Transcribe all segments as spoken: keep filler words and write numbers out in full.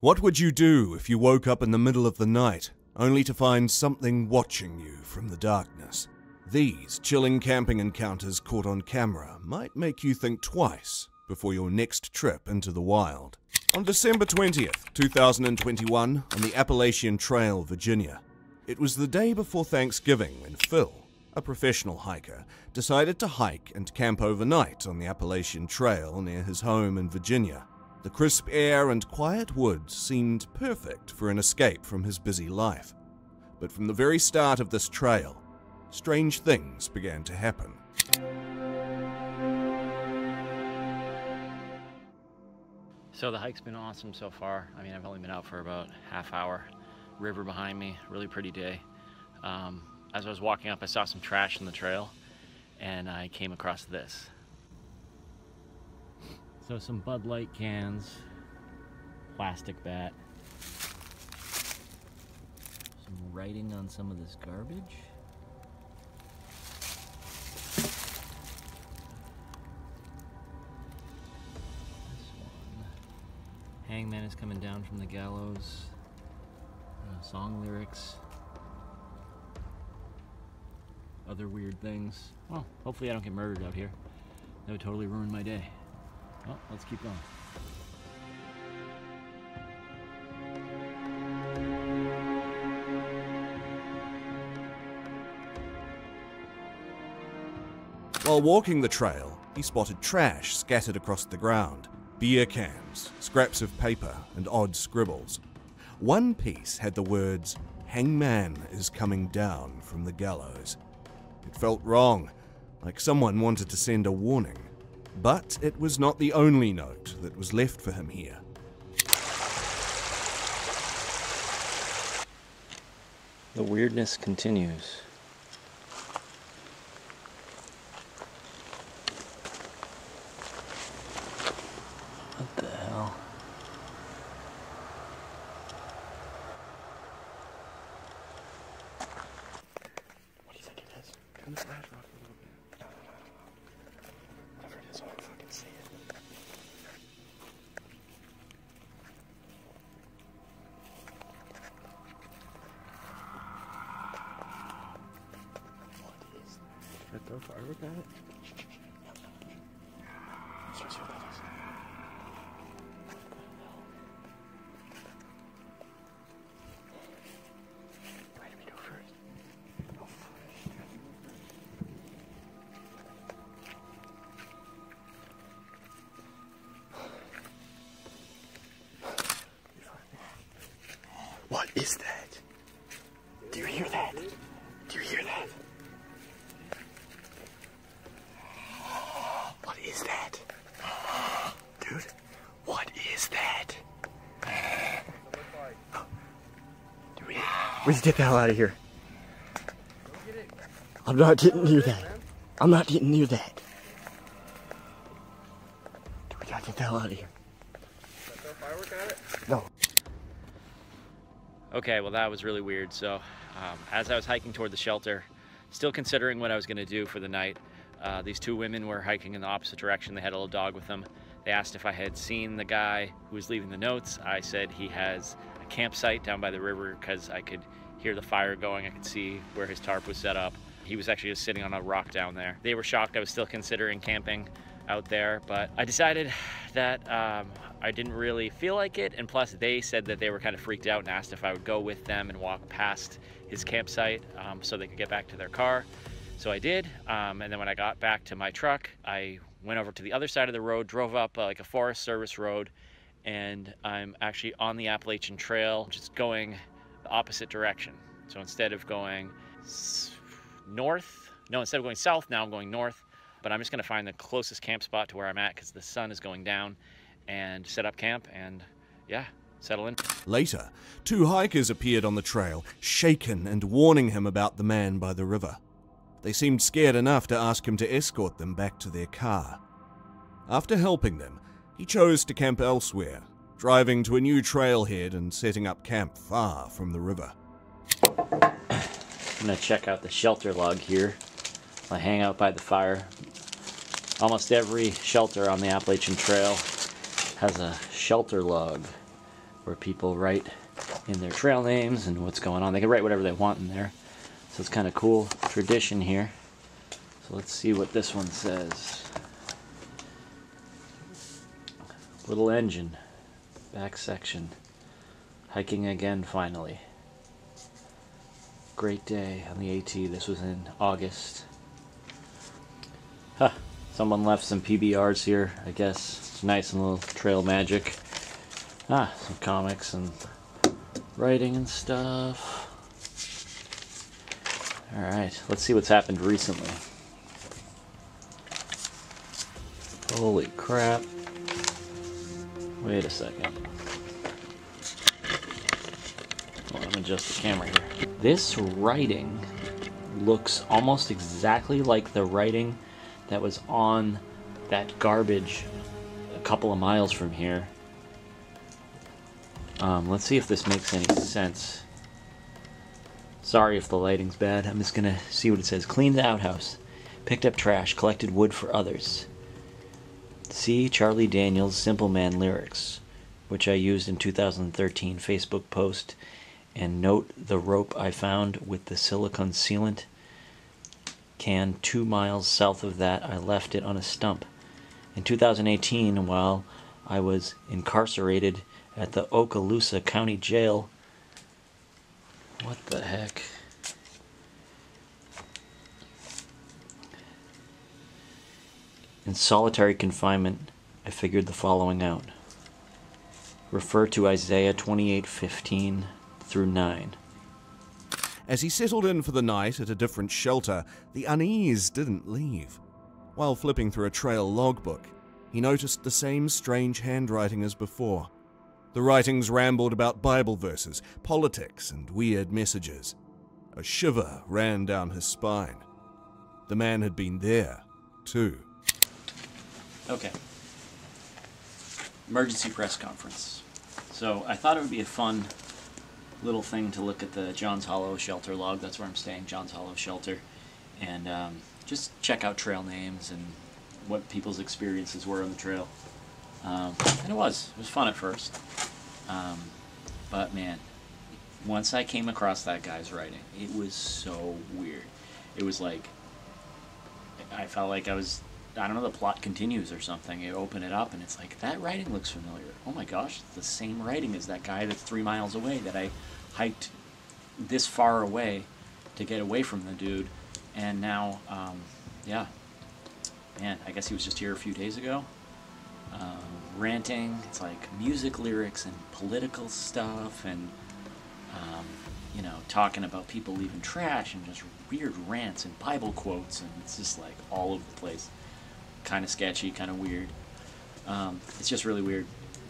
What would you do if you woke up in the middle of the night, only to find something watching you from the darkness? These chilling camping encounters caught on camera might make you think twice before your next trip into the wild. On December twentieth, two thousand twenty-one, on the Appalachian Trail, Virginia, it was the day before Thanksgiving when Phil, a professional hiker, decided to hike and camp overnight on the Appalachian Trail near his home in Virginia. The crisp air and quiet woods seemed perfect for an escape from his busy life. But from the very start of this trail, strange things began to happen. So the hike's been awesome so far. I mean, I've only been out for about half hour. River behind me, really pretty day. Um, as I was walking up, I saw some trash in the trail and I came across this. So some Bud Light cans, plastic bat, some writing on some of this garbage. This one, hangman is coming down from the gallows, uh, song lyrics, other weird things. Well, hopefully I don't get murdered out here. That would totally ruin my day. Well, let's keep going. While walking the trail, he spotted trash scattered across the ground. Beer cans, scraps of paper, and odd scribbles. One piece had the words, "Hangman is coming down from the gallows." It felt wrong, like someone wanted to send a warning. But it was not the only note that was left for him here. The weirdness continues. What the hell? What do you think it is? Turn the flash off a little bit. No, no, no. So I fucking see it. What is that? Should I throw firework at it? Let's try to see what that is. Why did we go first? What is that? Do you hear that? Do you hear that? What is that? Dude, what is that? Do we We should get the hell out of here. I'm not getting near that. I'm not getting near that. Dude, we gotta get the hell out of here. No. Okay, well that was really weird. So um, as I was hiking toward the shelter, still considering what I was gonna do for the night, uh, these two women were hiking in the opposite direction. They had a little dog with them. They asked if I had seen the guy who was leaving the notes. I said he has a campsite down by the river because I could hear the fire going. I could see where his tarp was set up. He was actually just sitting on a rock down there. They were shocked I was still considering camping out there, but I decided that um, I didn't really feel like it, and plus they said that they were kind of freaked out and asked if I would go with them and walk past his campsite um, so they could get back to their car. So I did, um, and then when I got back to my truck, I went over to the other side of the road, drove up uh, like a Forest Service road, and I'm actually on the Appalachian Trail, just going the opposite direction. So instead of going north, no, instead of going south, now I'm going north, but I'm just gonna find the closest camp spot to where I'm at because the sun is going down, and set up camp and, yeah, settle in. Later, two hikers appeared on the trail, shaken and warning him about the man by the river. They seemed scared enough to ask him to escort them back to their car. After helping them, he chose to camp elsewhere, driving to a new trailhead and setting up camp far from the river. I'm gonna check out the shelter log here. I hang out by the fire. Almost every shelter on the Appalachian Trail has a shelter log where people write in their trail names and what's going on. They can write whatever they want in there. So it's kind of cool tradition here. So let's see what this one says. Little Engine, back section. Hiking again finally. Great day on the AT. This was in August. Huh. Someone left some P B Rs here, I guess. It's nice and little trail magic. Ah, some comics and writing and stuff. Alright, let's see what's happened recently. Holy crap. Wait a second. Well, I'm adjusting the camera here. This writing looks almost exactly like the writing that was on that garbage a couple of miles from here. Um, let's see if this makes any sense. Sorry if the lighting's bad. I'm just gonna see what it says. Cleaned the outhouse. Picked up trash. Collected wood for others. See Charlie Daniels' Simple Man lyrics, which I used in two thousand thirteen Facebook post. And note the rope I found with the silicone sealant can two miles south of that. I left it on a stump. In two thousand eighteen, while I was incarcerated at the Okaloosa County Jail. What the heck? In solitary confinement, I figured the following out. Refer to Isaiah twenty-eight fifteen through nine. As he settled in for the night at a different shelter, the unease didn't leave. While flipping through a trail logbook, he noticed the same strange handwriting as before. The writings rambled about Bible verses, politics, and weird messages. A shiver ran down his spine. The man had been there, too. Okay. Emergency press conference. So I thought it would be a fun little thing to look at the John's Hollow Shelter log. That's where I'm staying, John's Hollow Shelter. And um, just check out trail names and what people's experiences were on the trail. Um, and it was. It was fun at first. Um, but man, once I came across that guy's writing, it was so weird. It was like, I felt like I was, I don't know, the plot continues or something. You open it up and it's like, that writing looks familiar. Oh my gosh, the same writing as that guy that's three miles away that I hiked this far away to get away from the dude. And now, um, yeah, man, I guess he was just here a few days ago. Um, ranting, it's like music lyrics and political stuff and, um, you know, talking about people leaving trash and just weird rants and Bible quotes, and it's just like all over the place. Kind of sketchy, kind of weird. Um, it's just really weird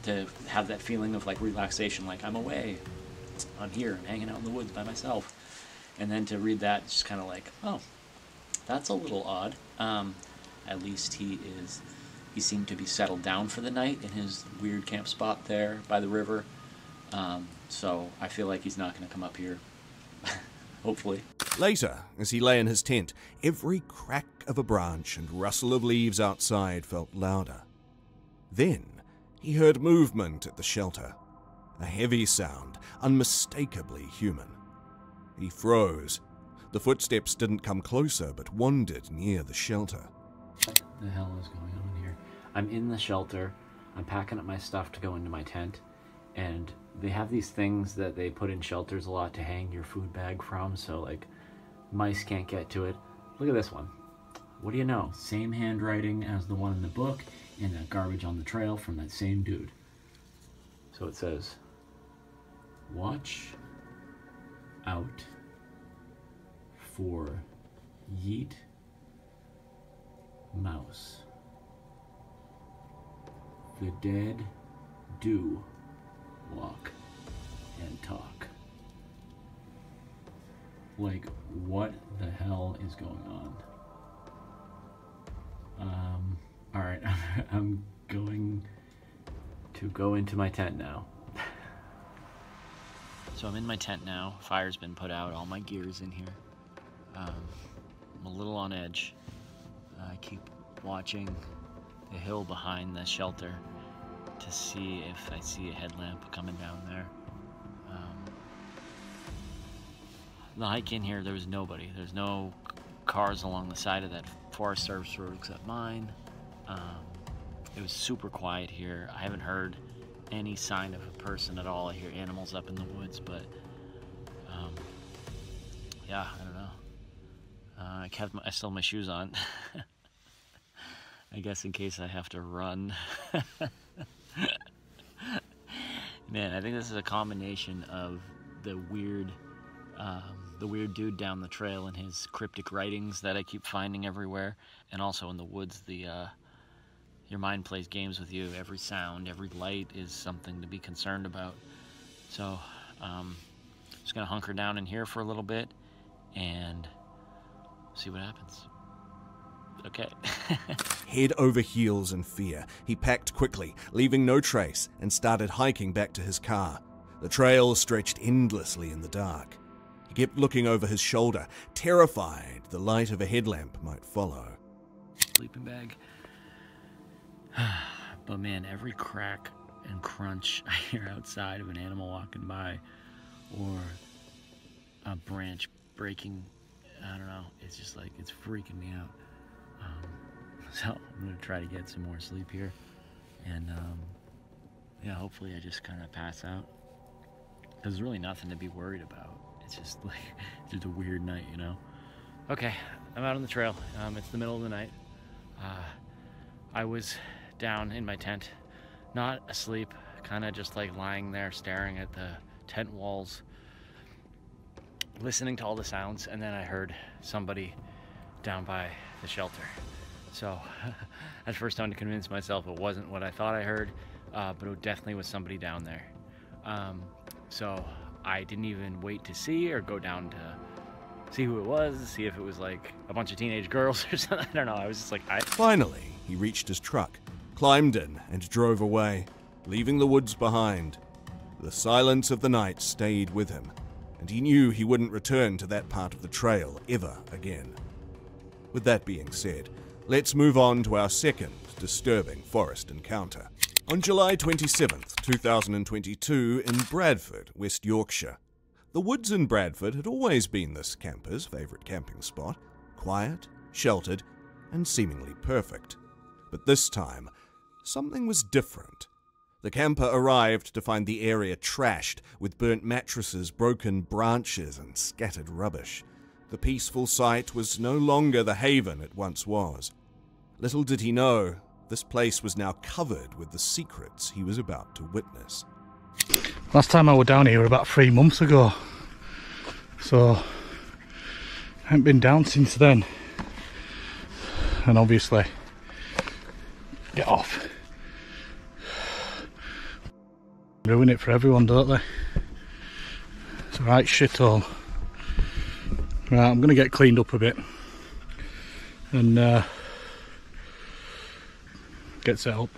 to have that feeling of like relaxation, like I'm away, I'm here, I'm hanging out in the woods by myself. And then to read that, it's just kind of like, oh, that's a little odd. Um, at least he is... He seemed to be settled down for the night in his weird camp spot there by the river. Um, so I feel like he's not going to come up here. Hopefully. Later, as he lay in his tent, every crack of a branch and rustle of leaves outside felt louder. Then he heard movement at the shelter. A heavy sound, unmistakably human. He froze. The footsteps didn't come closer but wandered near the shelter. What the hell is going on? I'm in the shelter, I'm packing up my stuff to go into my tent, and they have these things that they put in shelters a lot to hang your food bag from, so like mice can't get to it. Look at this one. What do you know? Same handwriting as the one in the book and that garbage on the trail from that same dude. So it says, watch out for yeet mouse. The dead do walk and talk. Like, what the hell is going on? Um, alright, I'm going to go into my tent now. So I'm in my tent now. Fire's been put out. All my gear is in here. Um, I'm a little on edge. Uh, I keep watching the hill behind the shelter to see if I see a headlamp coming down there. the hike in here, there was nobody. There's no cars along the side of that Forest Service road except mine. Um, it was super quiet here. I haven't heard any sign of a person at all. I hear animals up in the woods, but um, yeah, I don't know. Uh, I kept my, I still have my shoes on. I guess in case I have to run. Man, I think this is a combination of the weird, um, the weird dude down the trail and his cryptic writings that I keep finding everywhere, and also in the woods, the uh, your mind plays games with you. Every sound, every light is something to be concerned about. So, um, just gonna hunker down in here for a little bit and see what happens. Okay. Head over heels in fear, he packed quickly, leaving no trace, and started hiking back to his car. The trail stretched endlessly in the dark. He kept looking over his shoulder, terrified the light of a headlamp might follow. Sleeping bag. But man, every crack and crunch I hear outside of an animal walking by, or a branch breaking, I don't know, it's just like, it's freaking me out. Um, so I'm going to try to get some more sleep here, and um, yeah, hopefully I just kind of pass out. There's really nothing to be worried about. It's just like, it's just a weird night, you know? Okay, I'm out on the trail. Um, it's the middle of the night. Uh, I was down in my tent, not asleep, kind of just like lying there staring at the tent walls, listening to all the sounds, and then I heard somebody down by the shelter. So at first time to convince myself it wasn't what I thought I heard, uh, but it definitely was somebody down there. Um, so I didn't even wait to see or go down to see who it was, see if it was like a bunch of teenage girls or something. I don't know, I was just like, I... Finally, he reached his truck, climbed in and drove away, leaving the woods behind. The silence of the night stayed with him, and he knew he wouldn't return to that part of the trail ever again. With that being said, let's move on to our second disturbing forest encounter. On July twenty-seventh, two thousand twenty-two, in Bradford, West Yorkshire. The woods in Bradford had always been this camper's favourite camping spot, quiet, sheltered, and seemingly perfect. But this time, something was different. The camper arrived to find the area trashed, with burnt mattresses, broken branches, and scattered rubbish. The peaceful site was no longer the haven it once was. Little did he know, this place was now covered with the secrets he was about to witness. Last time I was down here about three months ago, so I haven't been down since then. And obviously, get off. Ruin it for everyone, don't they? It's a right shithole. Right, I'm going to get cleaned up a bit and uh, get set up.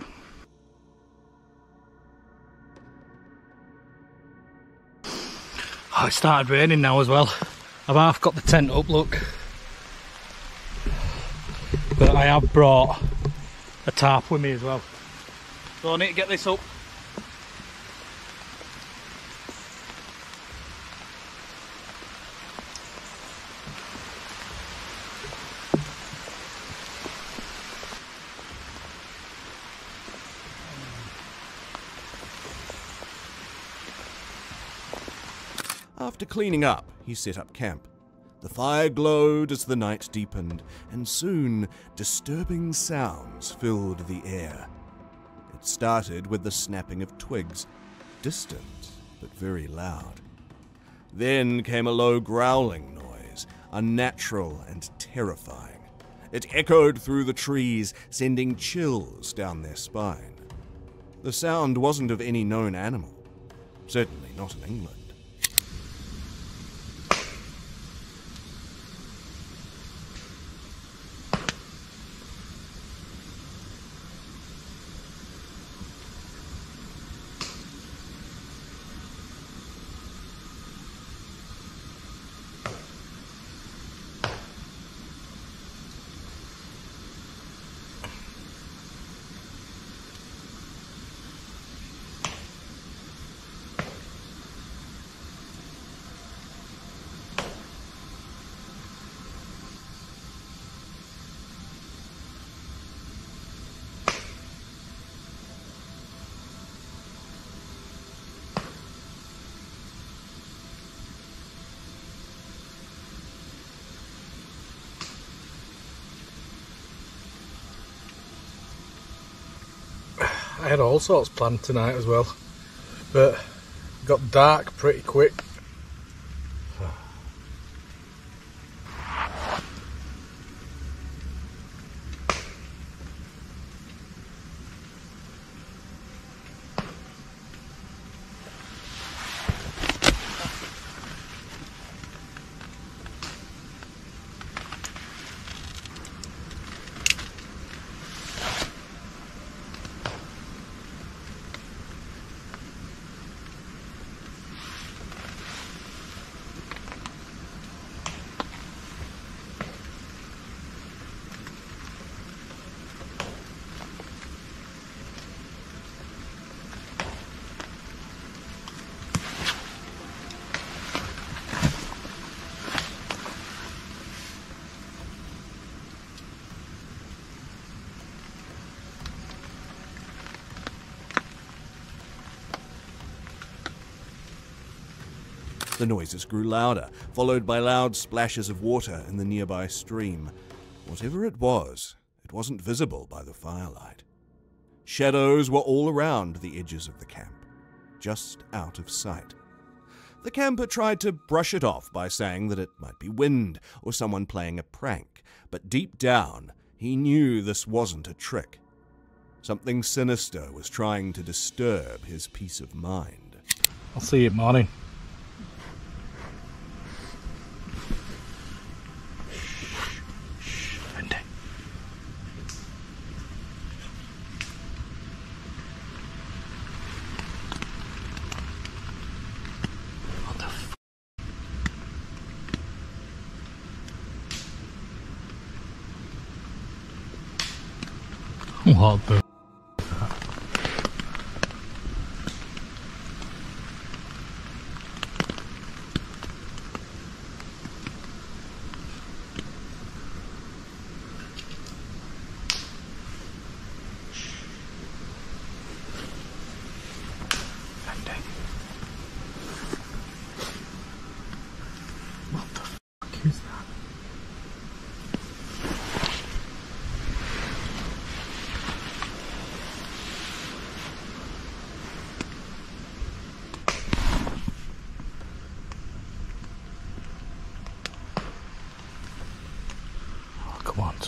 Oh, it started raining now as well. I've half got the tent up, look. But I have brought a tarp with me as well. So I need to get this up. After cleaning up, he set up camp. The fire glowed as the night deepened, and soon disturbing sounds filled the air. It started with the snapping of twigs, distant but very loud. Then came a low growling noise, unnatural and terrifying. It echoed through the trees, sending chills down their spine. The sound wasn't of any known animal, certainly not in England. I had all sorts planned tonight as well, but it got dark pretty quick. The noises grew louder, followed by loud splashes of water in the nearby stream. Whatever it was, it wasn't visible by the firelight. Shadows were all around the edges of the camp, just out of sight. The camper tried to brush it off by saying that it might be wind or someone playing a prank, but deep down, he knew this wasn't a trick. Something sinister was trying to disturb his peace of mind. I'll see you, Marty. What the?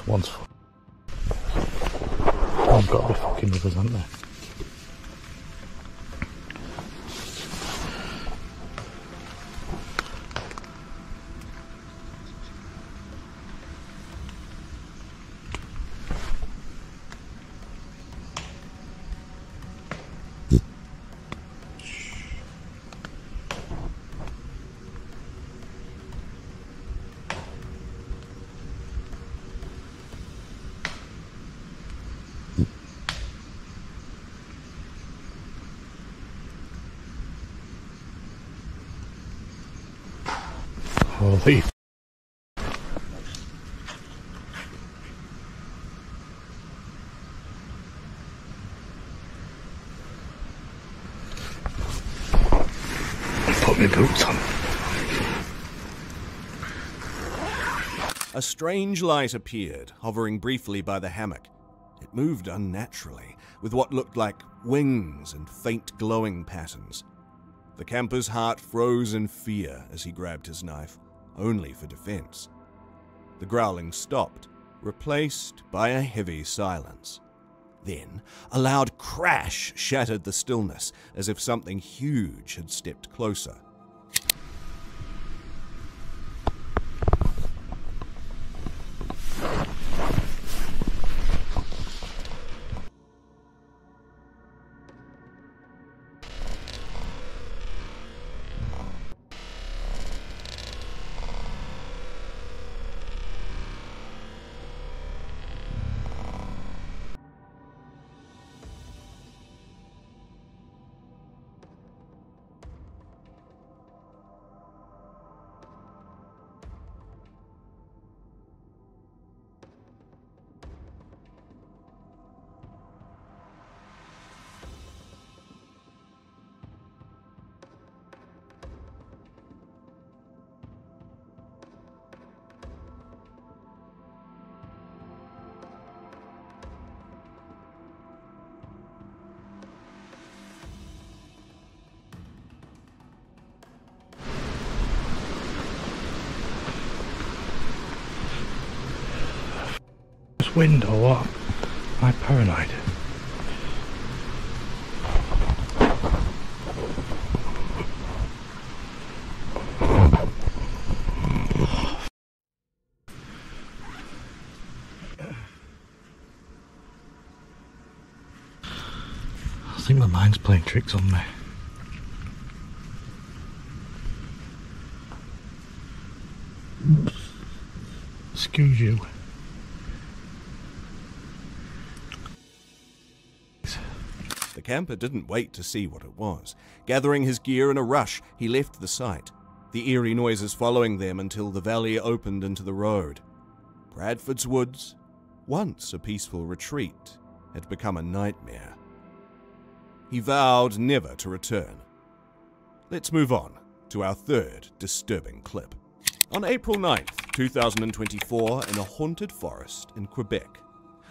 Once. I've got to be fucking with us, haven't they? Thief. Put my boots on. A strange light appeared, hovering briefly by the hammock. It moved unnaturally, with what looked like wings and faint glowing patterns. The camper's heart froze in fear as he grabbed his knife, only for defense. The growling stopped, replaced by a heavy silence. Then, a loud crash shattered the stillness, as if something huge had stepped closer. this wind or what? I'm paranoid. I think my mind's playing tricks on me. Excuse you. The camper didn't wait to see what it was. Gathering his gear in a rush, he left the site, the eerie noises following them until the valley opened into the road. Bradford's woods, once a peaceful retreat, had become a nightmare. He vowed never to return. Let's move on to our third disturbing clip. On April ninth, two thousand twenty-four, in a haunted forest in Quebec.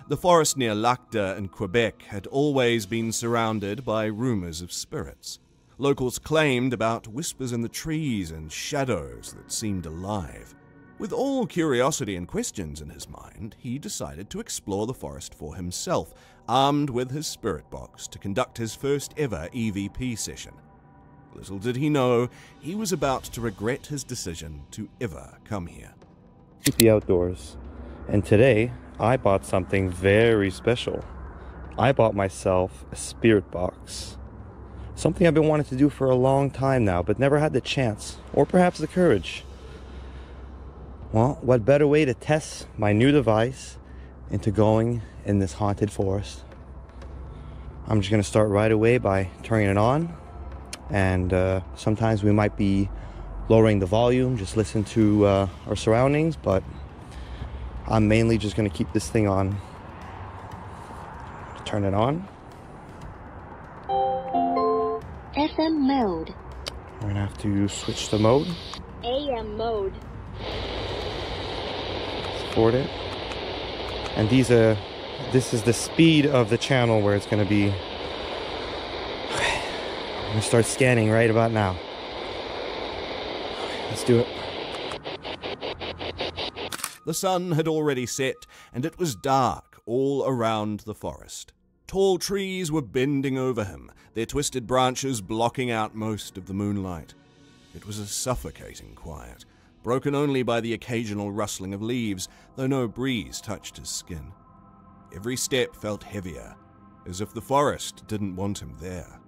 The forest near Lac-de in Quebec had always been surrounded by rumors of spirits. Locals claimed about whispers in the trees and shadows that seemed alive. With all curiosity and questions in his mind, he decided to explore the forest for himself, armed with his spirit box to conduct his first ever E V P session. Little did he know, he was about to regret his decision to ever come here. The outdoors, and today I bought something very special. I bought myself a spirit box. Something I've been wanting to do for a long time now, but never had the chance, or perhaps the courage. Well, what better way to test my new device into going in this haunted forest? I'm just gonna start right away by turning it on, and uh, sometimes we might be lowering the volume, just listen to uh, our surroundings, but I'm mainly just gonna keep this thing on. Turn it on. F M mode. We're gonna have to switch the mode. A M mode. Support it. And these are, this is the speed of the channel where it's going to be. Okay. I'm going to start scanning right about now. Okay, let's do it. The sun had already set and it was dark all around the forest. Tall trees were bending over him, their twisted branches blocking out most of the moonlight. It was a suffocating quiet, broken only by the occasional rustling of leaves, though no breeze touched his skin. Every step felt heavier, as if the forest didn't want him there.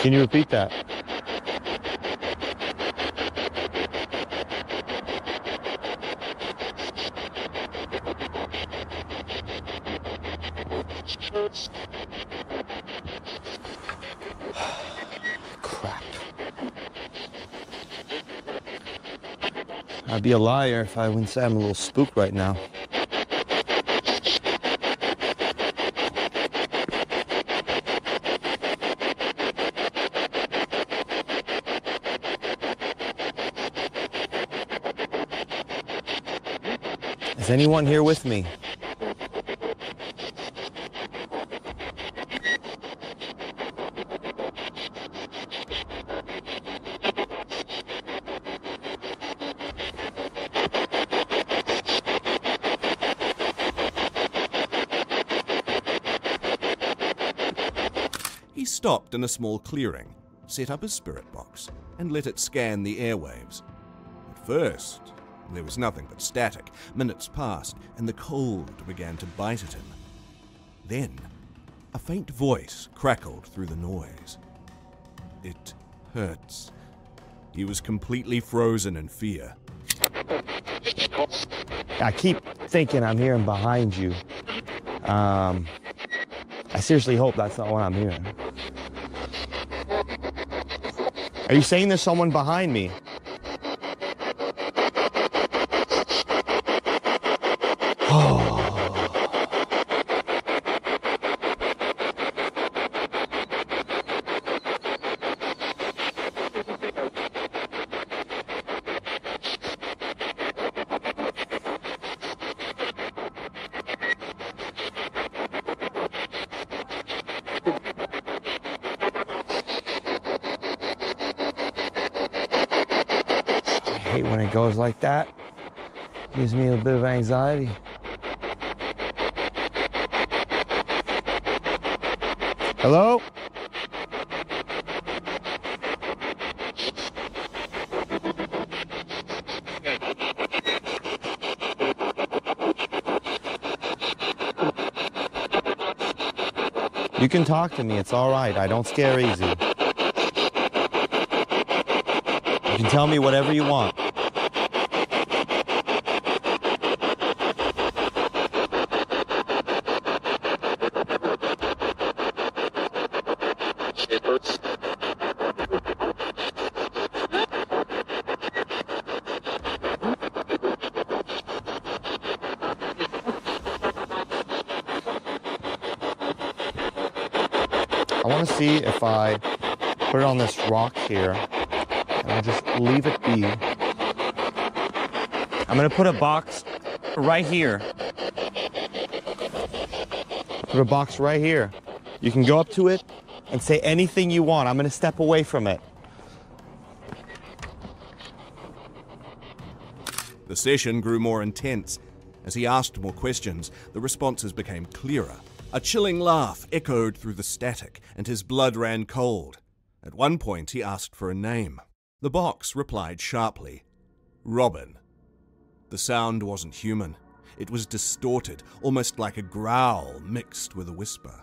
Can you repeat that? I'd be a liar if I wouldn't say I'm a little spooked right now. Is anyone here with me? Stopped in a small clearing, set up his spirit box, and let it scan the airwaves. At first, there was nothing but static. Minutes passed, and the cold began to bite at him. Then, a faint voice crackled through the noise. It hurts. He was completely frozen in fear. I keep thinking I'm hearing behind you. Um, I seriously hope that's not what I'm hearing. Are you saying there's someone behind me? Oh. Goes like that. Gives me a bit of anxiety. Hello? You can talk to me, it's all right. I don't scare easy. You can tell me whatever you want. See if I put it on this rock here and I just leave it be. I'm gonna put a box right here. Put a box right here. You can go up to it and say anything you want. I'm gonna step away from it. The session grew more intense. As he asked more questions, the responses became clearer. A chilling laugh echoed through the static, and his blood ran cold. At one point, he asked for a name. The box replied sharply, Robin. The sound wasn't human. It was distorted, almost like a growl mixed with a whisper.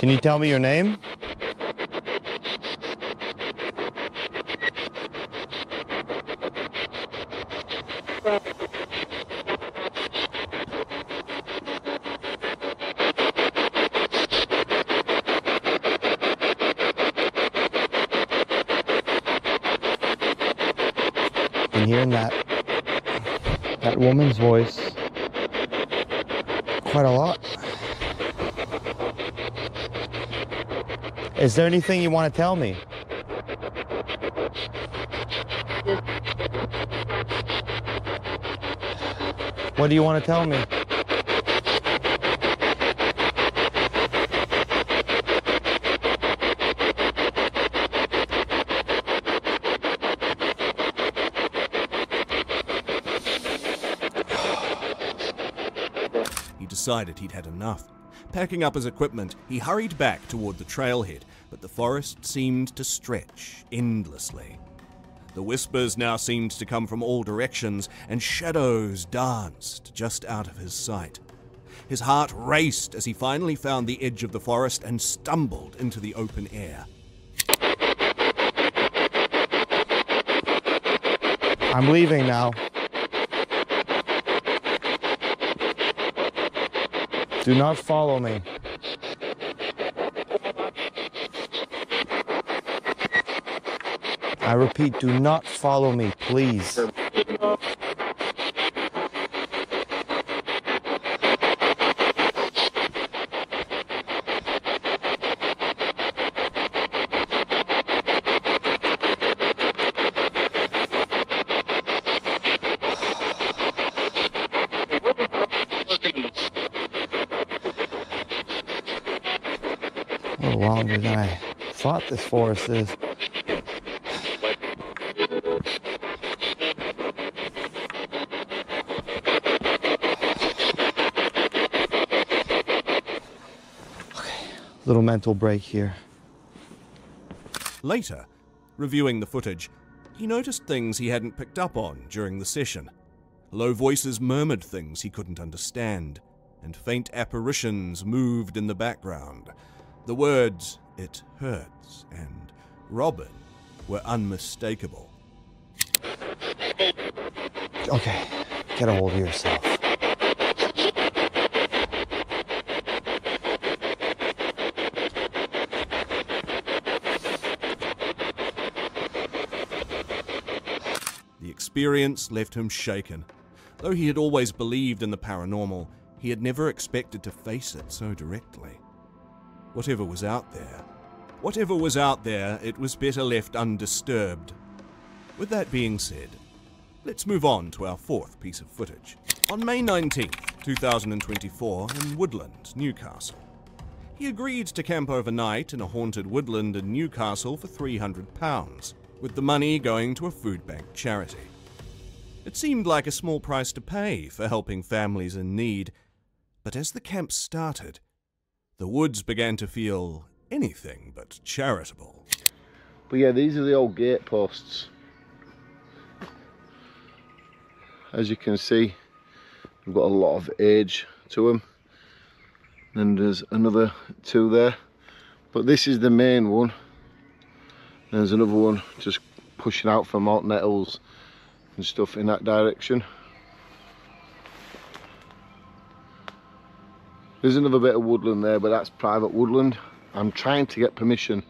Can you tell me your name? And hearing that, that woman's voice quite a lot. Is there anything you want to tell me? What do you want to tell me? He decided he'd had enough. Packing up his equipment, he hurried back toward the trailhead, but the forest seemed to stretch endlessly. The whispers now seemed to come from all directions, and shadows danced just out of his sight. His heart raced as he finally found the edge of the forest and stumbled into the open air. I'm leaving now. Do not follow me. I repeat, do not follow me, please. Longer than I thought this forest is. Okay, little mental break here. Later, reviewing the footage, he noticed things he hadn't picked up on during the session. Low voices murmured things he couldn't understand, and faint apparitions moved in the background. The words, "It hurts," and "Robin," were unmistakable. Okay, get a hold of yourself. experience left him shaken. Though he had always believed in the paranormal, he had never expected to face it so directly. Whatever was out there, whatever was out there, it was better left undisturbed. With that being said, let's move on to our fourth piece of footage. On May nineteenth, two thousand twenty-four, in Woodland, Newcastle. He agreed to camp overnight in a haunted woodland in Newcastle for three hundred pounds, with the money going to a food bank charity. It seemed like a small price to pay for helping families in need, but as the camp started, the woods began to feel anything but charitable. But yeah, these are the old gate posts. As you can see, we've got a lot of age to them. And there's another two there. But this is the main one. There's another one just pushing out from Mount Nettles and stuff in that direction. There's another bit of woodland there, but that's private woodland. I'm trying to get permission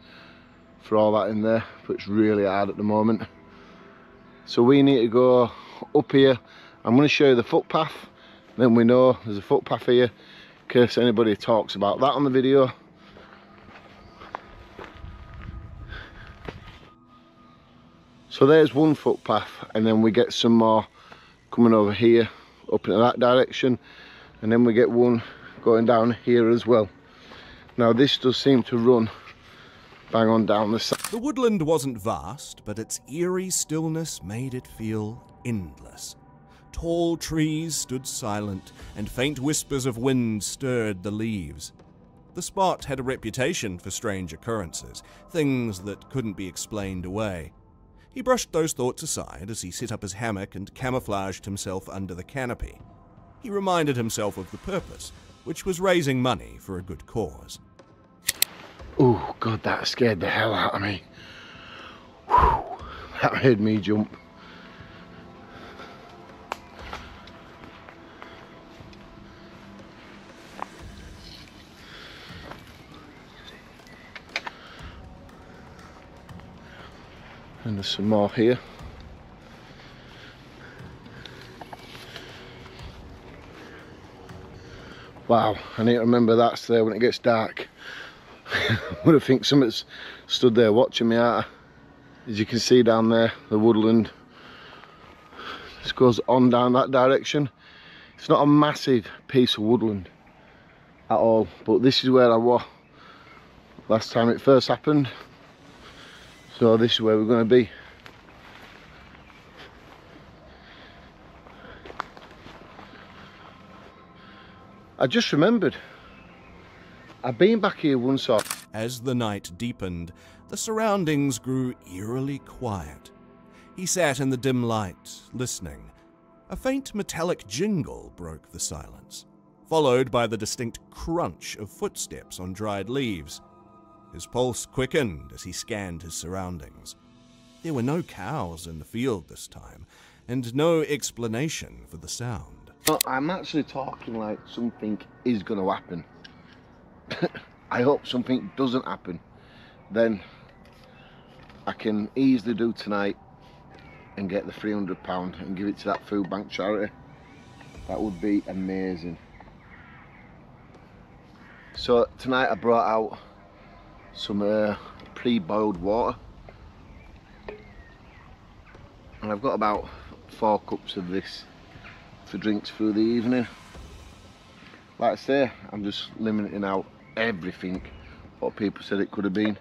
for all that in there, but it's really hard at the moment. So we need to go up here. I'm going to show you the footpath, then we know there's a footpath here, in case anybody talks about that on the video. So there's one footpath, and then we get some more coming over here, up into that direction, and then we get one going down here as well. Now this does seem to run bang on down the side. The woodland wasn't vast, but its eerie stillness made it feel endless. Tall trees stood silent, and faint whispers of wind stirred the leaves. The spot had a reputation for strange occurrences, things that couldn't be explained away. He brushed those thoughts aside as he set up his hammock and camouflaged himself under the canopy. He reminded himself of the purpose, which was raising money for a good cause. Oh God, that scared the hell out of me. Whew, that made me jump. And there's some more here. Wow, I need to remember that's there when it gets dark. I would have think somebody's stood there watching me out. As you can see down there, the woodland just goes on down that direction. It's not a massive piece of woodland at all, but this is where I was last time it first happened. So this is where we're going to be. I just remembered. I've been back here once off. As the night deepened, the surroundings grew eerily quiet. He sat in the dim light, listening. A faint metallic jingle broke the silence, followed by the distinct crunch of footsteps on dried leaves. His pulse quickened as he scanned his surroundings. There were no cows in the field this time, and no explanation for the sound. Well, I'm actually talking like something is going to happen. I hope something doesn't happen. Then I can easily do tonight and get the three hundred pounds and give it to that food bank charity. That would be amazing. So tonight I brought out some uh, pre-boiled water, and I've got about four cups of this for drinks through the evening. Like I say, I'm just limiting out everything what people said it could have been.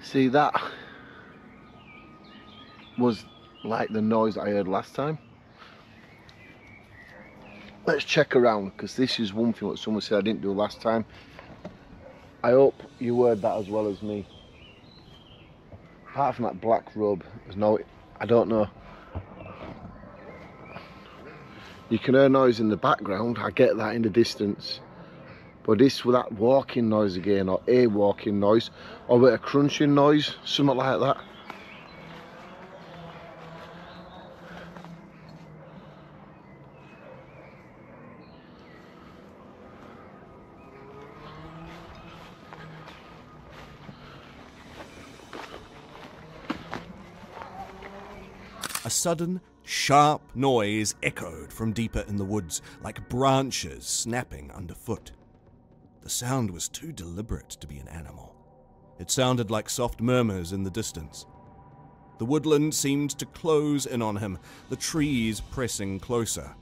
See, that was like the noise I heard last time. let's check around, because this is one thing what someone said I didn't do last time. I hope you heard that as well as me. Apart from that black rub, there's no, I don't know. You can hear noise in the background, I get that in the distance. But this with that walking noise again, or a walking noise, or with a crunching noise, something like that. A sudden, sharp noise echoed from deeper in the woods, like branches snapping underfoot. The sound was too deliberate to be an animal. It sounded like soft murmurs in the distance. The woodland seemed to close in on him, the trees pressing closer.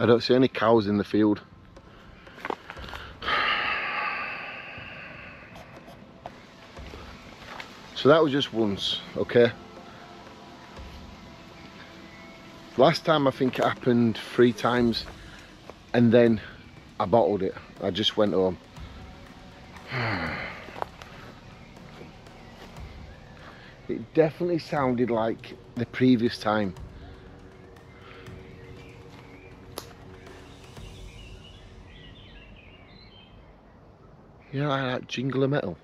I don't see any cows in the field. So that was just once, okay? Last time I think it happened three times and then I bottled it. I just went home. It definitely sounded like the previous time. You know, like that jingle of metal.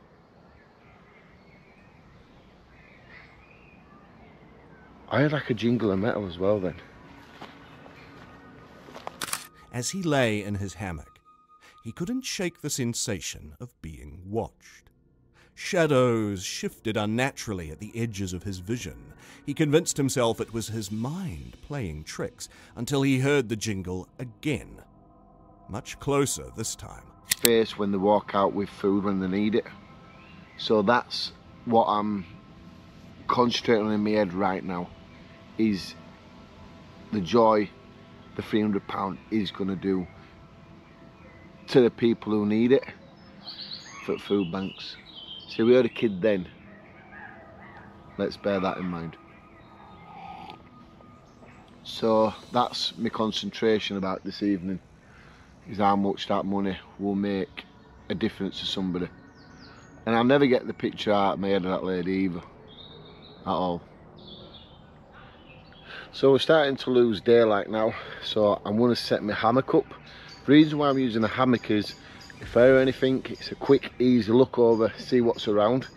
I heard like a jingle of metal as well then. As he lay in his hammock, he couldn't shake the sensation of being watched. Shadows shifted unnaturally at the edges of his vision. He convinced himself it was his mind playing tricks until he heard the jingle again, much closer this time. Face when they walk out with food when they need it. So that's what I'm concentrating on in my head right now, is the joy the three hundred pound is going to do to the people who need it for food banks. So we heard a kid then, let's bear that in mind. So that's my concentration about this evening, is how much that money will make a difference to somebody. And I'll never get the picture out of my head of that lady either, at all. So we're starting to lose daylight now, so I'm gonna set my hammock up. The reason why I'm using a hammock is, if I hear anything, it's a quick, easy look over, see what's around.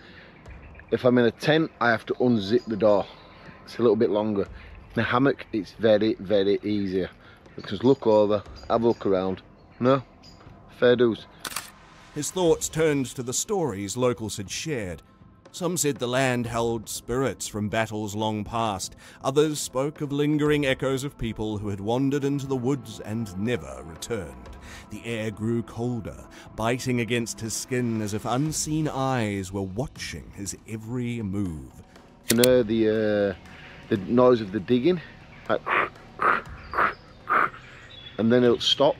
If I'm in a tent, I have to unzip the door. It's a little bit longer. In a hammock, it's very, very easier. Just look over, have a look around. No, fair dues. His thoughts turned to the stories locals had shared. Some said the land held spirits from battles long past. Others spoke of lingering echoes of people who had wandered into the woods and never returned. The air grew colder, biting against his skin as if unseen eyes were watching his every move. You know the, uh, the noise of the digging? Like, and then it'll stop,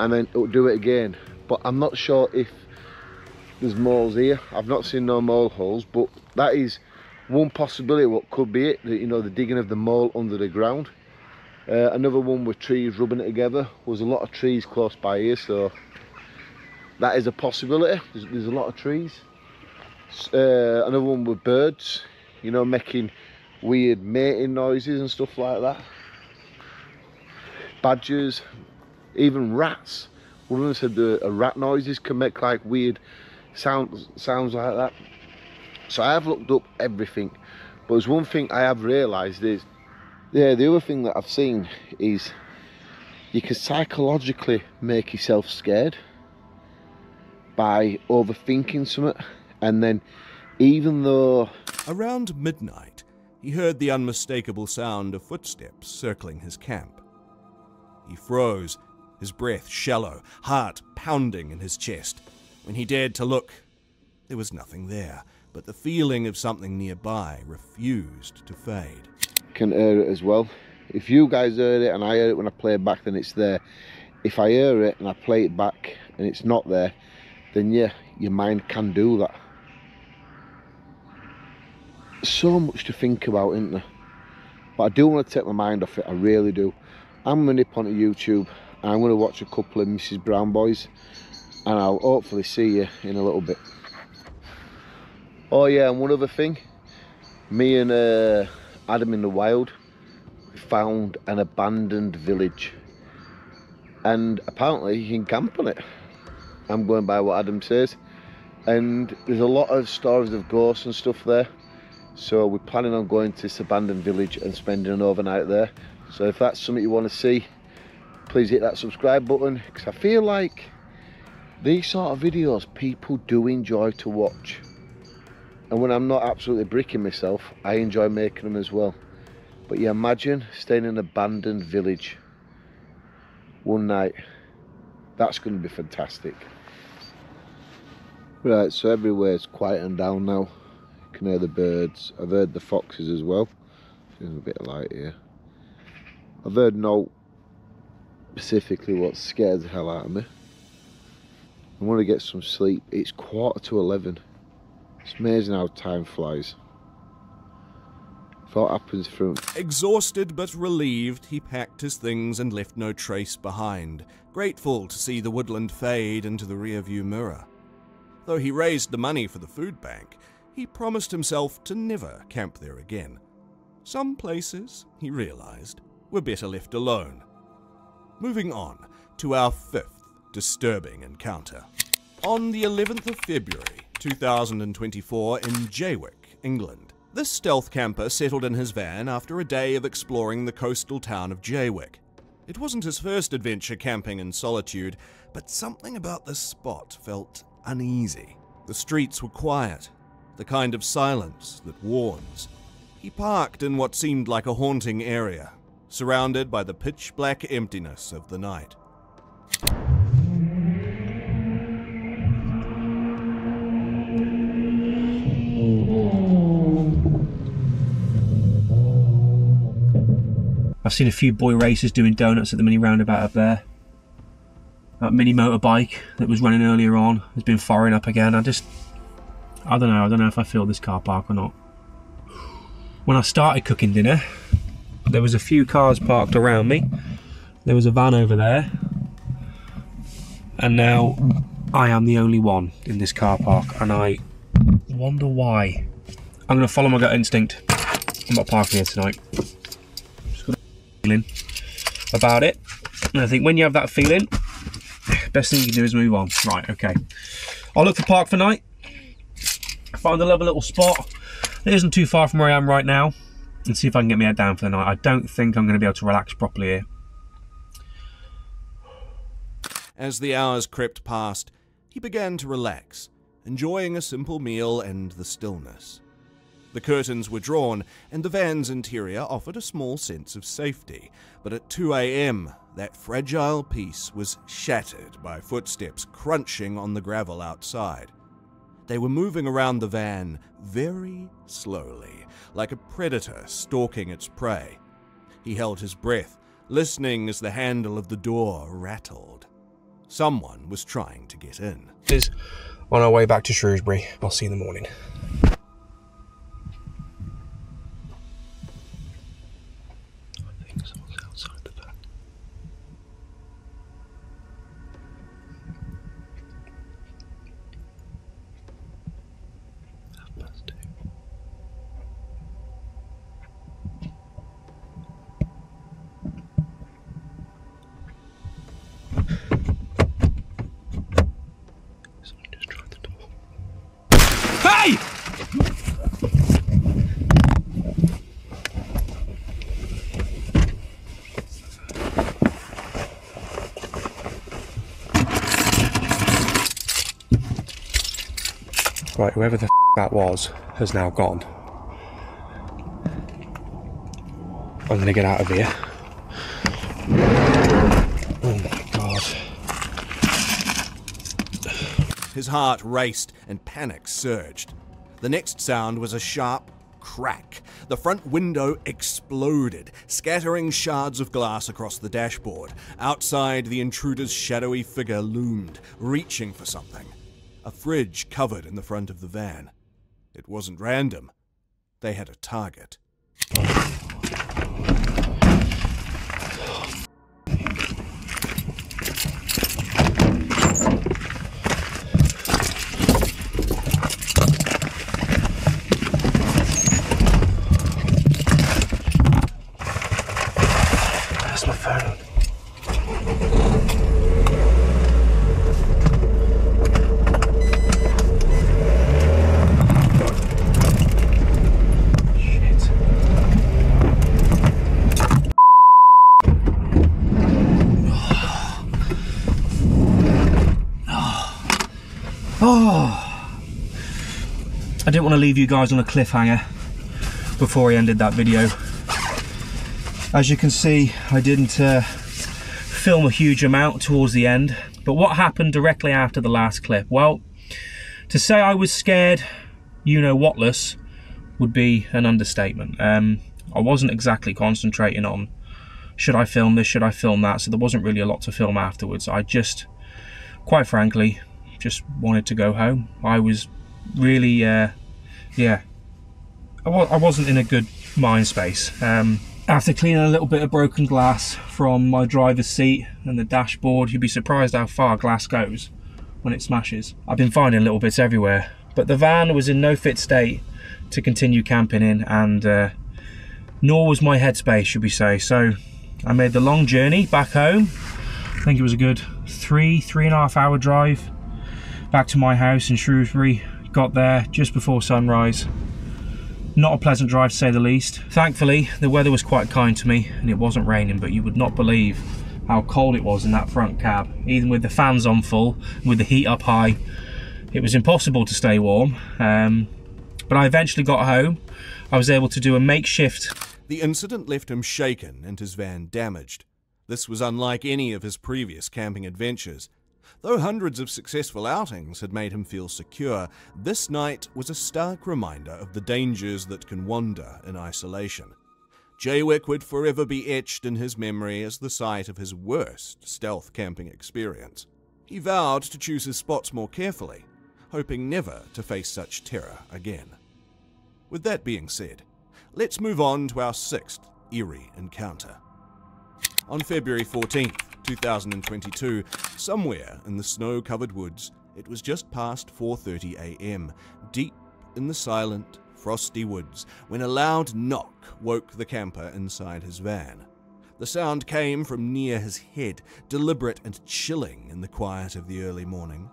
and then it'll do it again. But I'm not sure if there's moles here. I've not seen no mole holes, but that is one possibility what could be it, you know, the digging of the mole under the ground. Uh, another one with trees rubbing it together. There's a lot of trees close by here, so that is a possibility. There's, there's a lot of trees. Uh, another one with birds, you know, making weird mating noises and stuff like that. Badgers, even rats. One of them said the uh, rat noises can make like weird sounds, sounds like that. So I have looked up everything, but there's one thing I have realised is, yeah, the other thing that I've seen is you can psychologically make yourself scared by overthinking something, and then even though... Around midnight, he heard the unmistakable sound of footsteps circling his camp. He froze, his breath shallow, heart pounding in his chest. When he dared to look, there was nothing there, but the feeling of something nearby refused to fade. Can hear it as well. If you guys heard it and I heard it when I play it back, then it's there. If I hear it and I play it back and it's not there, then yeah, your mind can do that. So much to think about, isn't there? But I do want to take my mind off it, I really do. I'm going to nip onto YouTube and I'm going to watch a couple of Missus Brown Boys, and I'll hopefully see you in a little bit. Oh yeah, and one other thing, me and uh, Adam in the Wild found an abandoned village, and apparently you can camp on it. I'm going by what Adam says, and there's a lot of stories of ghosts and stuff there, so we're planning on going to this abandoned village and spending an overnight there. So if that's something you want to see, please hit that subscribe button, because I feel like these sort of videos people do enjoy to watch, and when I'm not absolutely bricking myself, I enjoy making them as well. But yeah, imagine staying in an abandoned village one night. That's going to be fantastic. Right, so everywhere's quiet and down now. You can hear the birds. I've heard the foxes as well. There's a bit of light here. I've heard no specifically what scared the hell out of me. I want to get some sleep. It's quarter to eleven. It's amazing how time flies. Thought happens through. Exhausted but relieved, he packed his things and left no trace behind, grateful to see the woodland fade into the rearview mirror. Though he raised the money for the food bank, he promised himself to never camp there again. Some places, he realized, were better left alone. Moving on to our fifth disturbing encounter. On the eleventh of February two thousand twenty-four in Jaywick, England, this stealth camper settled in his van after a day of exploring the coastal town of Jaywick. It wasn't his first adventure camping in solitude, but something about this spot felt uneasy. The streets were quiet, the kind of silence that warns. He parked in what seemed like a haunting area, surrounded by the pitch-black emptiness of the night. I've seen a few boy racers doing donuts at the mini roundabout up there. That mini motorbike that was running earlier on has been firing up again. I just, I don't know, I don't know if I feel this car park or not. When I started cooking dinner, there was a few cars parked around me. There was a van over there. And now I am the only one in this car park, and I wonder why. I'm gonna follow my gut instinct. I'm not parking here tonight. About it, and I think when you have that feeling, best thing you can do is move on. Right, okay, I'll look for park for night. I find a lovely little spot that isn't too far from where I am right now, and see if I can get my head down for the night. I don't think I'm going to be able to relax properly here. As the hours crept past, he began to relax, enjoying a simple meal and the stillness. The curtains were drawn, and the van's interior offered a small sense of safety, but at two A M, that fragile peace was shattered by footsteps crunching on the gravel outside. They were moving around the van very slowly, like a predator stalking its prey. He held his breath, listening as the handle of the door rattled. Someone was trying to get in. On our way back to Shrewsbury, I'll see you in the morning. Right, whoever the f that was has now gone. I'm gonna get out of here. Oh my god. His heart raced and panic surged. The next sound was a sharp crack, the front window exploded, scattering shards of glass across the dashboard. Outside, the intruder's shadowy figure loomed, reaching for something. A fridge covered in the front of the van. It wasn't random. They had a target. I didn't want to leave you guys on a cliffhanger before I ended that video. As you can see, I didn't uh, film a huge amount towards the end, but what happened directly after the last clip? Well, to say I was scared, you know, whatless, would be an understatement. Um, I wasn't exactly concentrating on, should I film this, should I film that, so there wasn't really a lot to film afterwards. I just, quite frankly, just wanted to go home. I was really, uh, yeah, I, wa I wasn't in a good mind space. Um, after cleaning a little bit of broken glass from my driver's seat and the dashboard, you'd be surprised how far glass goes when it smashes. I've been finding little bits everywhere, but the van was in no fit state to continue camping in, and uh, nor was my headspace, should we say. So I made the long journey back home. I think it was a good three, three and a half hour drive back to my house in Shrewsbury. Got there just before sunrise. Not a pleasant drive, to say the least. Thankfully, the weather was quite kind to me and it wasn't raining, but you would not believe how cold it was in that front cab. Even with the fans on full, with the heat up high, it was impossible to stay warm. Um, but I eventually got home. I was able to do a makeshift. The incident left him shaken and his van damaged. This was unlike any of his previous camping adventures. Though hundreds of successful outings had made him feel secure, this night was a stark reminder of the dangers that can wander in isolation. Jaywick would forever be etched in his memory as the site of his worst stealth camping experience. He vowed to choose his spots more carefully, hoping never to face such terror again. With that being said, let's move on to our sixth eerie encounter. On February fourteenth, two thousand twenty-two, somewhere in the snow-covered woods, it was just past four thirty a m, deep in the silent, frosty woods, when a loud knock woke the camper inside his van. The sound came from near his head, deliberate and chilling in the quiet of the early morning.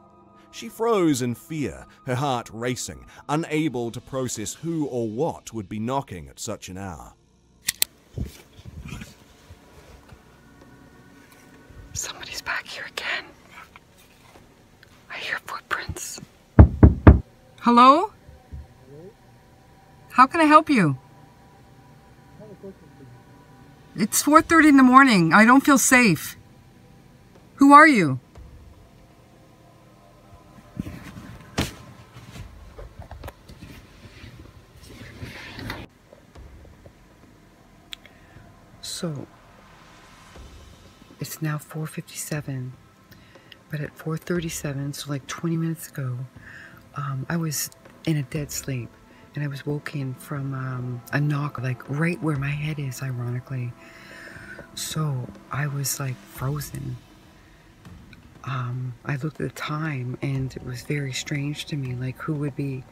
She froze in fear, her heart racing, unable to process who or what would be knocking at such an hour. Somebody's back here again. I hear footprints. Hello? Hello? How can I help you? It's four thirty in the morning. I don't feel safe. Who are you? So... it's now four fifty-seven, but at four thirty-seven, so like twenty minutes ago, um, I was in a dead sleep, and I was woken from um, a knock, like right where my head is, ironically. So I was like frozen. Um, I looked at the time, and it was very strange to me, like who would be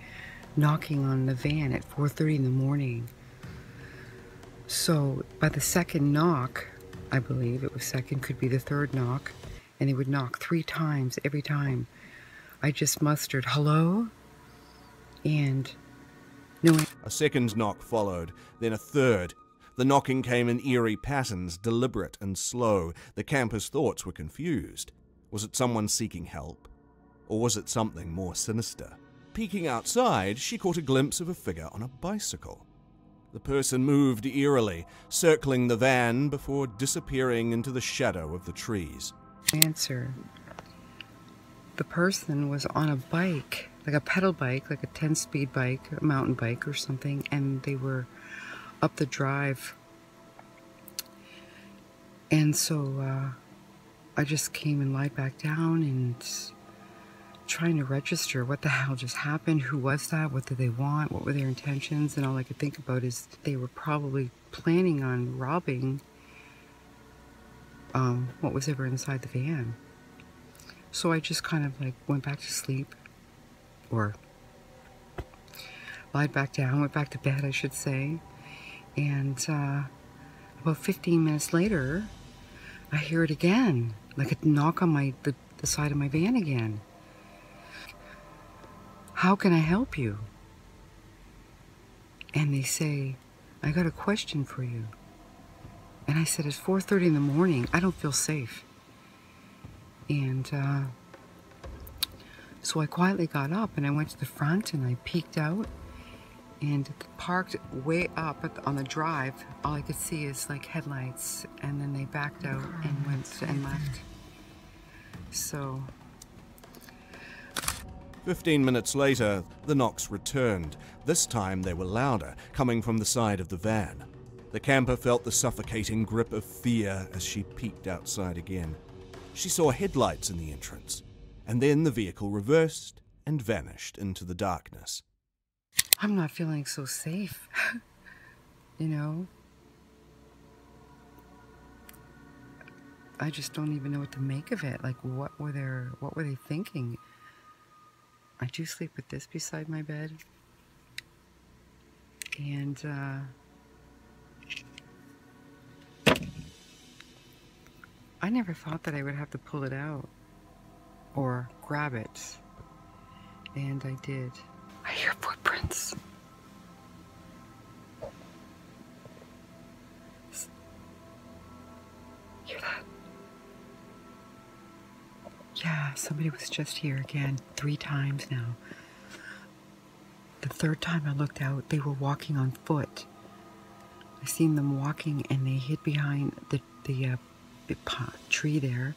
knocking on the van at four thirty in the morning? So by the second knock, I believe it was second, could be the third knock, and they would knock three times every time. I just mustered, hello? And no. A second knock followed, then a third. The knocking came in eerie patterns, deliberate and slow. The camper's thoughts were confused. Was it someone seeking help? Or was it something more sinister? Peeking outside, she caught a glimpse of a figure on a bicycle. The person moved eerily, circling the van before disappearing into the shadow of the trees. Answer. The person was on a bike, like a pedal bike, like a ten-speed bike, a mountain bike or something, and they were up the drive. And so uh, I just came and lied back down and trying to register what the hell just happened, who was that, what did they want, what were their intentions, and all I could think about is they were probably planning on robbing um, what was ever inside the van. So I just kind of like went back to sleep, or lied back down, went back to bed I should say, and uh, about fifteen minutes later I hear it again, like a knock on my the, the side of my van again. How can I help you? And they say, I got a question for you. And I said, it's four thirty in the morning. I don't feel safe. And uh, so I quietly got up and I went to the front and I peeked out and parked way up at the, on the drive. All I could see is like headlights. And then they backed out oh, and went and left. So... Fifteen minutes later, the knocks returned. This time they were louder, coming from the side of the van. The camper felt the suffocating grip of fear as she peeked outside again. She saw headlights in the entrance, and then the vehicle reversed and vanished into the darkness. I'm not feeling so safe, you know? I just don't even know what to make of it. Like, what were their, what were they thinking? I do sleep with this beside my bed, and uh, I never thought that I would have to pull it out or grab it, and I did. I hear footprints. Hear that? Yeah, somebody was just here again, three times now. The third time I looked out, they were walking on foot. I seen them walking and they hid behind the, the uh, big tree there.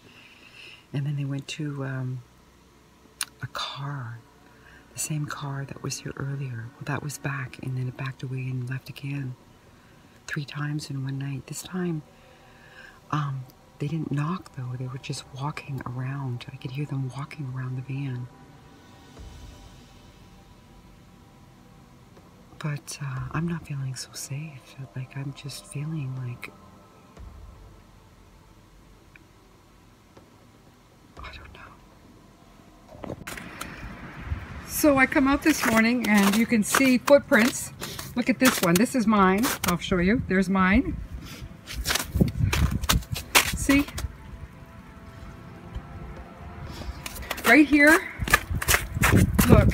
And then they went to um, a car, the same car that was here earlier. Well, that was back and then it backed away and left again. Three times in one night. This time, um... they didn't knock, though. They were just walking around. I could hear them walking around the van. But uh, I'm not feeling so safe. Like, I'm just feeling like... I don't know. So I come out this morning, and you can see footprints. Look at this one. This is mine. I'll show you. There's mine. See? Right here, look,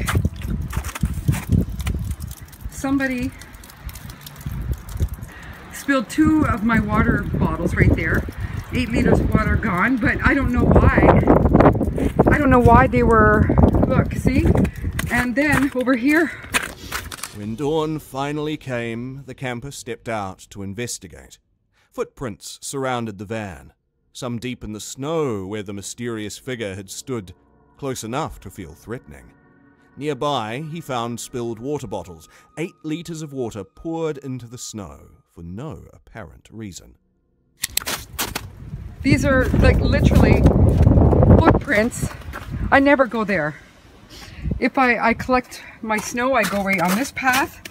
somebody spilled two of my water bottles right there, eight liters of water gone, but I don't know why, I don't know why they were, look, see, and then over here. When dawn finally came, the camper stepped out to investigate. Footprints surrounded the van. Some deep in the snow where the mysterious figure had stood, close enough to feel threatening. Nearby, he found spilled water bottles, eight litres of water poured into the snow for no apparent reason. These are like literally footprints. I never go there. If I, I collect my snow, I go right on this path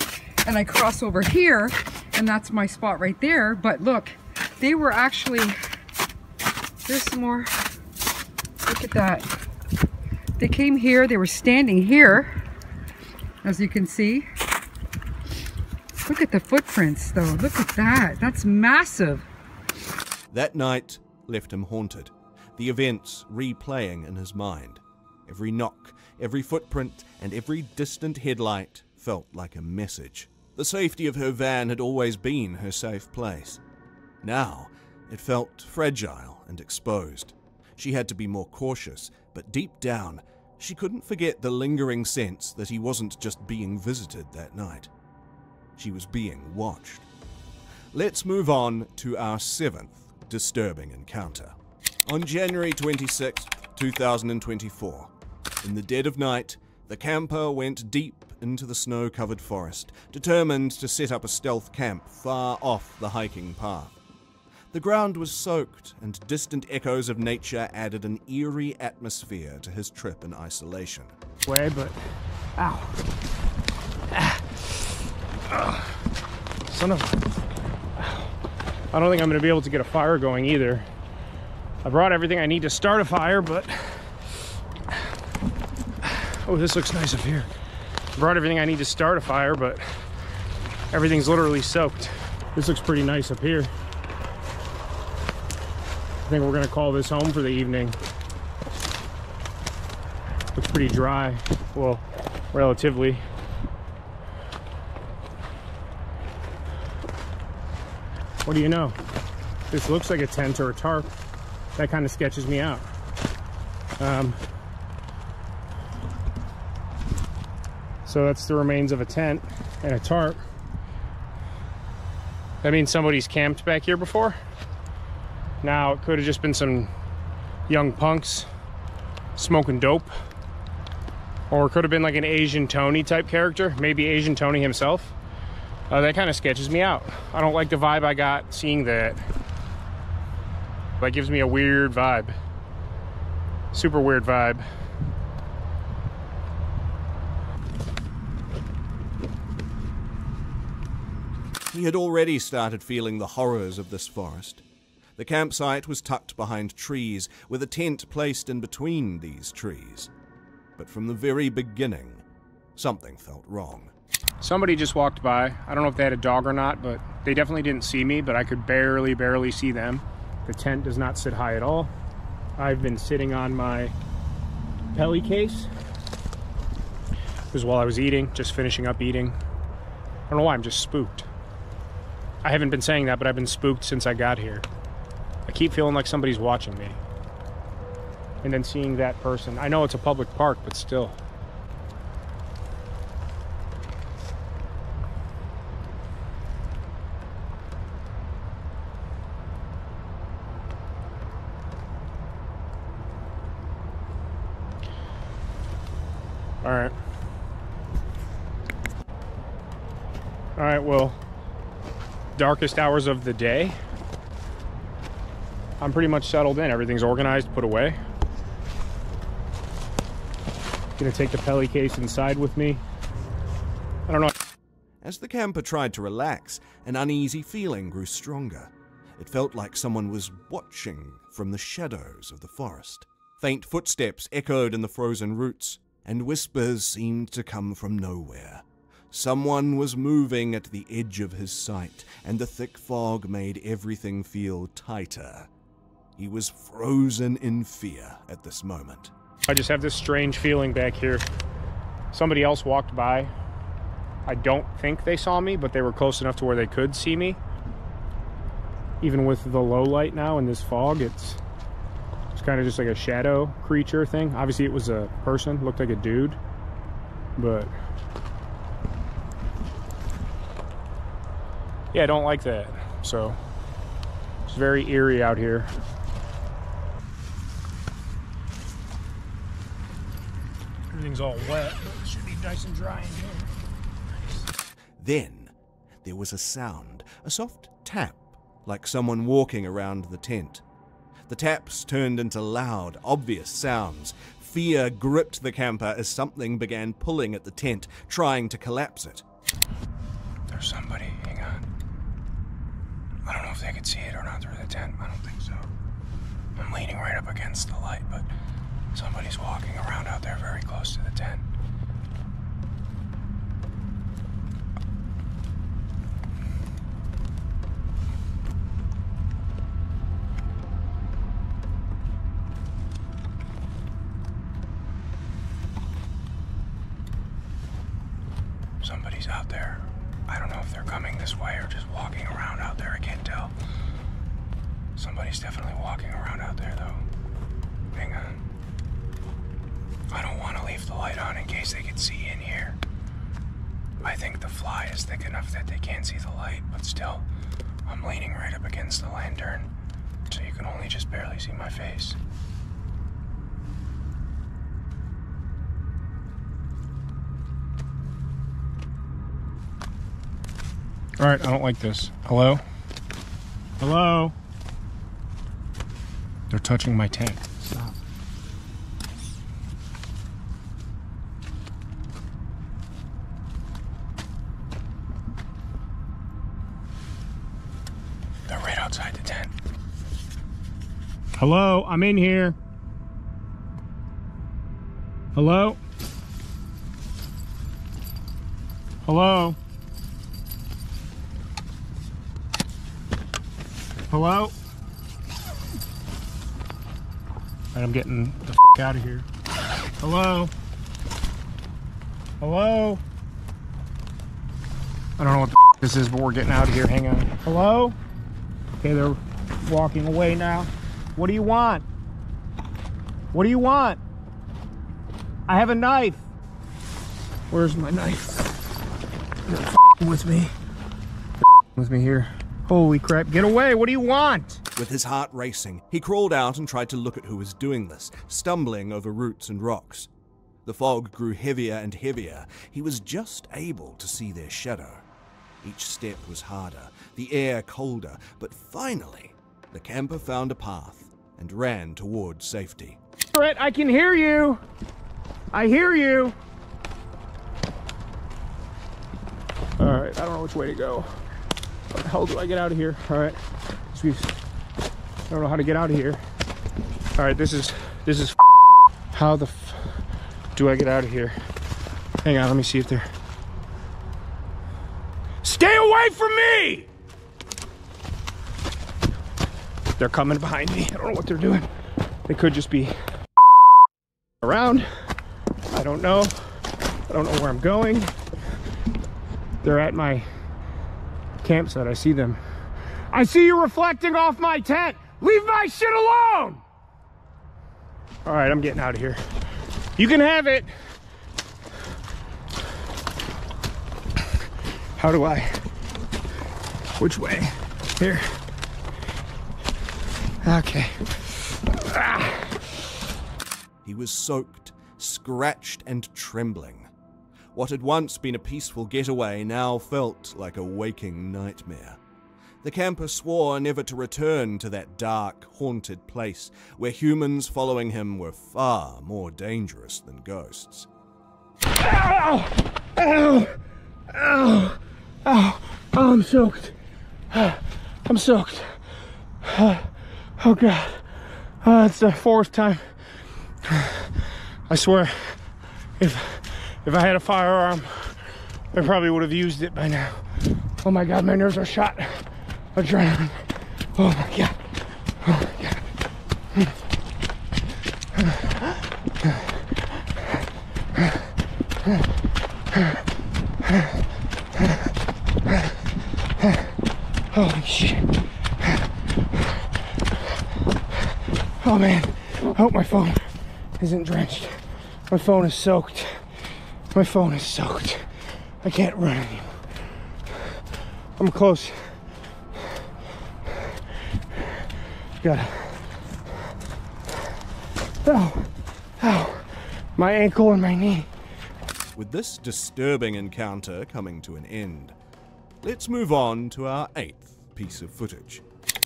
and I cross over here and that's my spot right there. But look, they were actually... There's some more. Look at that. They came here. They were standing here, as you can see. Look at the footprints, though. Look at that. That's massive. That night left him haunted. The events replaying in his mind. Every knock, every footprint, and every distant headlight felt like a message. The safety of her van had always been her safe place. Now, it felt fragile and exposed. She had to be more cautious, but deep down, she couldn't forget the lingering sense that he wasn't just being visited that night. She was being watched. Let's move on to our seventh disturbing encounter. On January twenty-sixth, two thousand twenty-four, in the dead of night, the camper went deep into the snow-covered forest, determined to set up a stealth camp far off the hiking path. The ground was soaked, and distant echoes of nature added an eerie atmosphere to his trip in isolation. Way, but... Ow. Ah. Ugh. Son of a... I don't think I'm going to be able to get a fire going either. I brought everything I need to start a fire, but... Oh, this looks nice up here. I brought everything I need to start a fire, but... Everything's literally soaked. This looks pretty nice up here. I think we're gonna call this home for the evening. Looks pretty dry, well, relatively. What do you know? This looks like a tent or a tarp. That kind of sketches me out. Um, so that's the remains of a tent and a tarp. That means somebody's camped back here before? Now, it could have just been some young punks smoking dope. Or it could have been like an Asian Tony type character. Maybe Asian Tony himself. Uh, that kind of sketches me out. I don't like the vibe I got seeing that. That gives me a weird vibe. Super weird vibe. He had already started feeling the horrors of this forest. The campsite was tucked behind trees, with a tent placed in between these trees. But from the very beginning, something felt wrong. Somebody just walked by. I don't know if they had a dog or not, but they definitely didn't see me, but I could barely, barely see them. The tent does not sit high at all. I've been sitting on my pelly case. It was while I was eating, just finishing up eating. I don't know why, I'm just spooked. I haven't been saying that, but I've been spooked since I got here. I keep feeling like somebody's watching me. And then seeing that person. I know it's a public park, but still. All right. All right, well, darkest hours of the day. I'm pretty much settled in. Everything's organized, put away. Gonna take the pelly case inside with me. I don't know. As the camper tried to relax, an uneasy feeling grew stronger. It felt like someone was watching from the shadows of the forest. Faint footsteps echoed in the frozen roots, and whispers seemed to come from nowhere. Someone was moving at the edge of his sight, and the thick fog made everything feel tighter. He was frozen in fear at this moment. I just have this strange feeling back here. Somebody else walked by. I don't think they saw me, but they were close enough to where they could see me. Even with the low light now and this fog, it's, it's kind of just like a shadow creature thing. Obviously it was a person, looked like a dude, but yeah, I don't like that. So it's very eerie out here. Everything's all wet, but it should be nice and dry in here. Nice. Then there was a sound, a soft tap, like someone walking around the tent. The taps turned into loud, obvious sounds. Fear gripped the camper as something began pulling at the tent, trying to collapse it. There's somebody. Hang on. I don't know if they could see it or not through the tent. I don't think so. I'm leaning right up against the light, but... Somebody's walking around out there very close to the tent. Somebody's out there. I don't know if they're coming this way or just walking around out there. I can't tell. Somebody's definitely walking around out there, though. Hang on. I don't want to leave the light on in case they can see in here. I think the fly is thick enough that they can't see the light, but still, I'm leaning right up against the lantern, so you can only just barely see my face. All right, I don't like this. Hello? Hello? They're touching my tank. Stop. They're right outside the tent. Hello? I'm in here. Hello? Hello? Hello? And I'm getting the f out of here. Hello? Hello? I don't know what the f this is, but we're getting out of here. Hang on. Hello? Okay, they're walking away now. What do you want? What do you want? I have a knife. Where's my knife? They're f***ing with me. They're f***ing with me here. Holy crap, get away, what do you want? With his heart racing, he crawled out and tried to look at who was doing this, stumbling over roots and rocks. The fog grew heavier and heavier. He was just able to see their shadow. Each step was harder, the air colder, but finally, the camper found a path and ran toward safety. Brett, I can hear you! I hear you! Alright, I don't know which way to go. How the hell do I get out of here? All right, jeez. I don't know how to get out of here. All right, this is this is how the f do I get out of here? Hang on, let me see if they're. Stay away from me! They're coming behind me. I don't know what they're doing. They could just be around. I don't know. I don't know where I'm going. They're at my campsite. I see them. I see you reflecting off my tent. Leave my shit alone. All right, I'm getting out of here. You can have it. How do I? Which way? Here. Okay. Ah. He was soaked, scratched, and trembling. What had once been a peaceful getaway now felt like a waking nightmare. The camper swore never to return to that dark, haunted place where humans following him were far more dangerous than ghosts. Ow! Ow! Ow! Ow! Oh, I'm soaked. I'm soaked. Oh, God. Oh, it's the fourth time. I swear, if... If I had a firearm, I probably would have used it by now. Oh my God, my nerves are shot. Adrenaline. Oh my God. Oh my God. Holy shit. Oh man, I hope my phone isn't drenched. My phone is soaked. My phone is soaked. I can't run anymore. I'm close. Gotta. Ow. Ow. My ankle and my knee. With this disturbing encounter coming to an end, let's move on to our eighth piece of footage.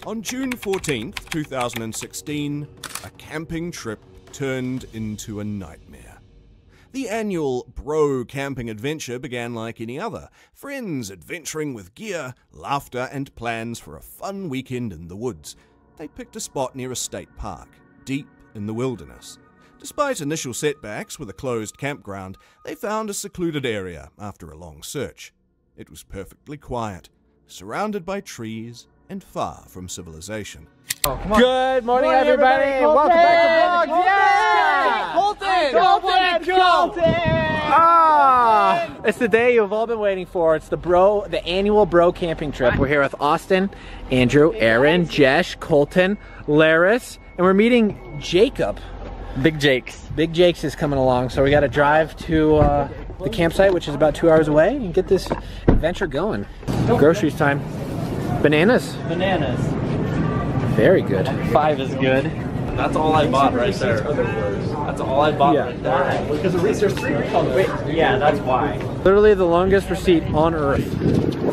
On June fourteenth, two thousand sixteen, a camping trip turned into a nightmare. The annual bro camping adventure began like any other. Friends adventuring with gear, laughter, and plans for a fun weekend in the woods. They picked a spot near a state park, deep in the wilderness. Despite initial setbacks with a closed campground, they found a secluded area after a long search. It was perfectly quiet, surrounded by trees and far from civilization. Oh, good morning, morning everybody. everybody. Welcome back to the vlog. Yeah! Colton! Colton! Colton! Ah! It's the day you've all been waiting for. It's the bro, the annual bro camping trip. We're here with Austin, Andrew, Aaron, Jesh, Colton, Laris, and we're meeting Jacob. Big Jakes. Big Jakes is coming along, so we got to drive to uh, the campsite, which is about two hours away, and get this adventure going. Groceries time. Bananas. Bananas. Very good. Five is good. That's all I bought right there. That's all I bought yeah. right there. Because the receipt's free. Yeah, that's why. Literally the longest receipt on earth.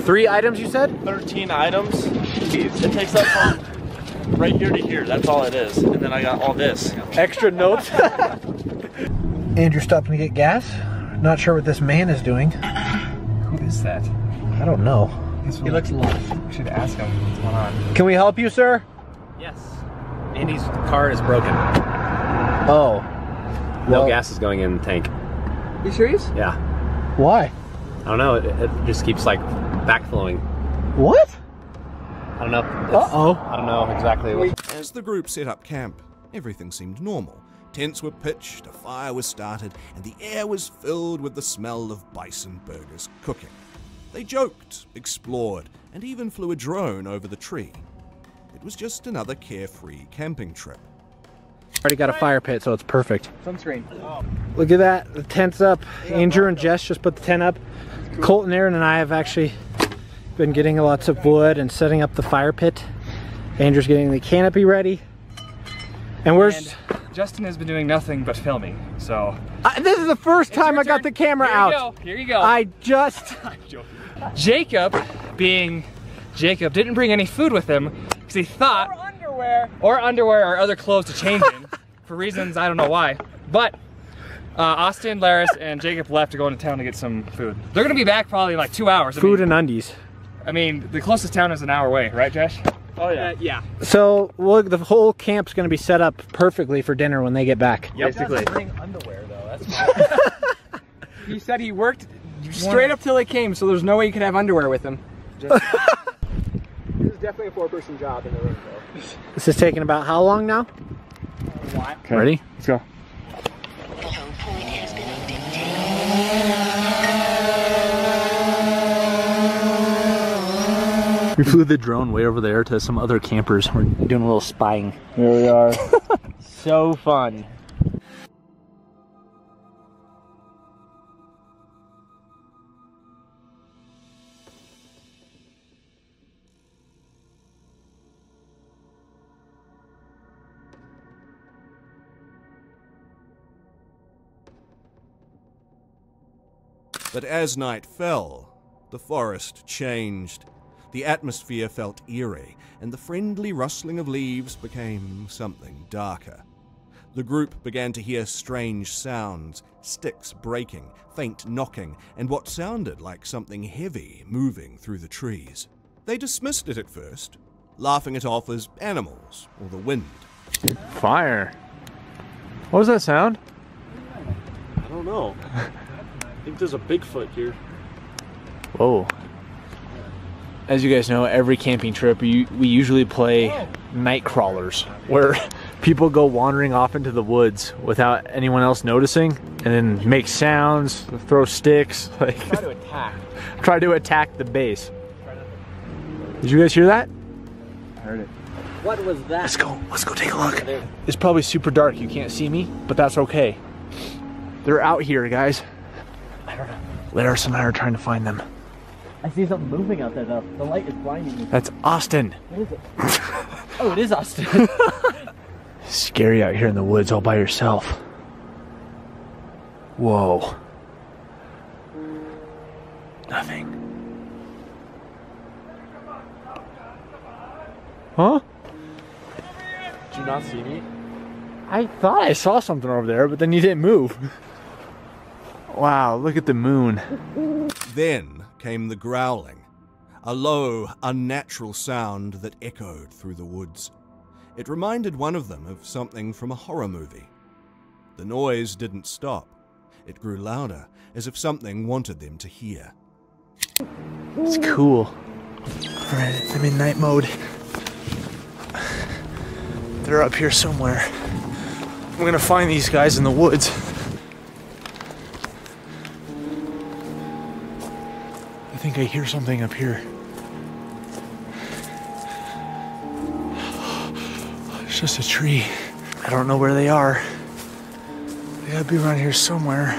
Three items you said? Thirteen items. It takes up from right here to here. That's all it is. And then I got all this. Extra notes. Andrew stopped me to get gas. Not sure what this man is doing. Who is that? I don't know. He looks lost. We should ask him what's going on. Can we help you, sir? Yes. Andy's car is broken. Oh. Well, no gas is going in the tank. You serious? Yeah. Why? I don't know. It, it just keeps like backflowing. What? I don't know. Uh-oh. I don't know exactly what. As the group set up camp, everything seemed normal. Tents were pitched, a fire was started, and the air was filled with the smell of bison burgers cooking. They joked, explored, and even flew a drone over the tree. It was just another carefree camping trip. Already got a fire pit, so it's perfect. Sunscreen. Oh. Look at that, the tent's up. Yeah, Andrew and Jesh just put the tent up. Cool. Colton, Aaron, and I have actually been getting lots of wood and setting up the fire pit. Andrew's getting the canopy ready. And we're... And Justin has been doing nothing but filming, so... I, this is the first time I got the camera out. Here you go, here you go. I just... I'm joking. Jacob, being Jacob, didn't bring any food with him, because he thought... Or underwear. Or underwear or other clothes to change in, for reasons I don't know why. But, uh, Austin, Laris, and Jacob left to go into town to get some food. They're gonna be back probably in like two hours. Food I mean, and undies. I mean, the closest town is an hour away, right, Josh? Oh yeah. Uh, yeah. So look, the whole camp's gonna be set up perfectly for dinner when they get back. Yep. Basically. Bring underwear though. That's he said he worked straight up till they came, so there's no way you could have underwear with him. Just... This is definitely a four-person job in the room though. This is taking about how long now? Uh, okay. Ready? Let's go. The home point has been we flew the drone way over there to some other campers. We're doing a little spying. Here we are. So fun. But as night fell, the forest changed. The atmosphere felt eerie, and the friendly rustling of leaves became something darker. The group began to hear strange sounds, sticks breaking, faint knocking, and what sounded like something heavy moving through the trees. They dismissed it at first, laughing it off as animals or the wind. Fire. What was that sound? I don't know. I think there's a Bigfoot here. Whoa. As you guys know, every camping trip we usually play night crawlers, where people go wandering off into the woods without anyone else noticing, and then make sounds, throw sticks, like try to attack. Try to attack the base. Did you guys hear that? I heard it. What was that? Let's go. Let's go take a look. It's probably super dark. You can't see me, but that's okay. They're out here, guys. I don't know. Laris and I are trying to find them. I see something moving out there though. The light is blinding me. That's Austin. What is it? Oh, it is Austin. Scary out here in the woods all by yourself. Whoa. Nothing. Huh? Did you not see me? I thought I saw something over there, but then you didn't move. Wow, look at the moon. Then came the growling, a low, unnatural sound that echoed through the woods. It reminded one of them of something from a horror movie. The noise didn't stop. It grew louder, as if something wanted them to hear. It's cool. All right, I'm in night mode. They're up here somewhere. I'm gonna find these guys in the woods. I think I hear something up here. It's just a tree. I don't know where they are. They gotta be around here somewhere.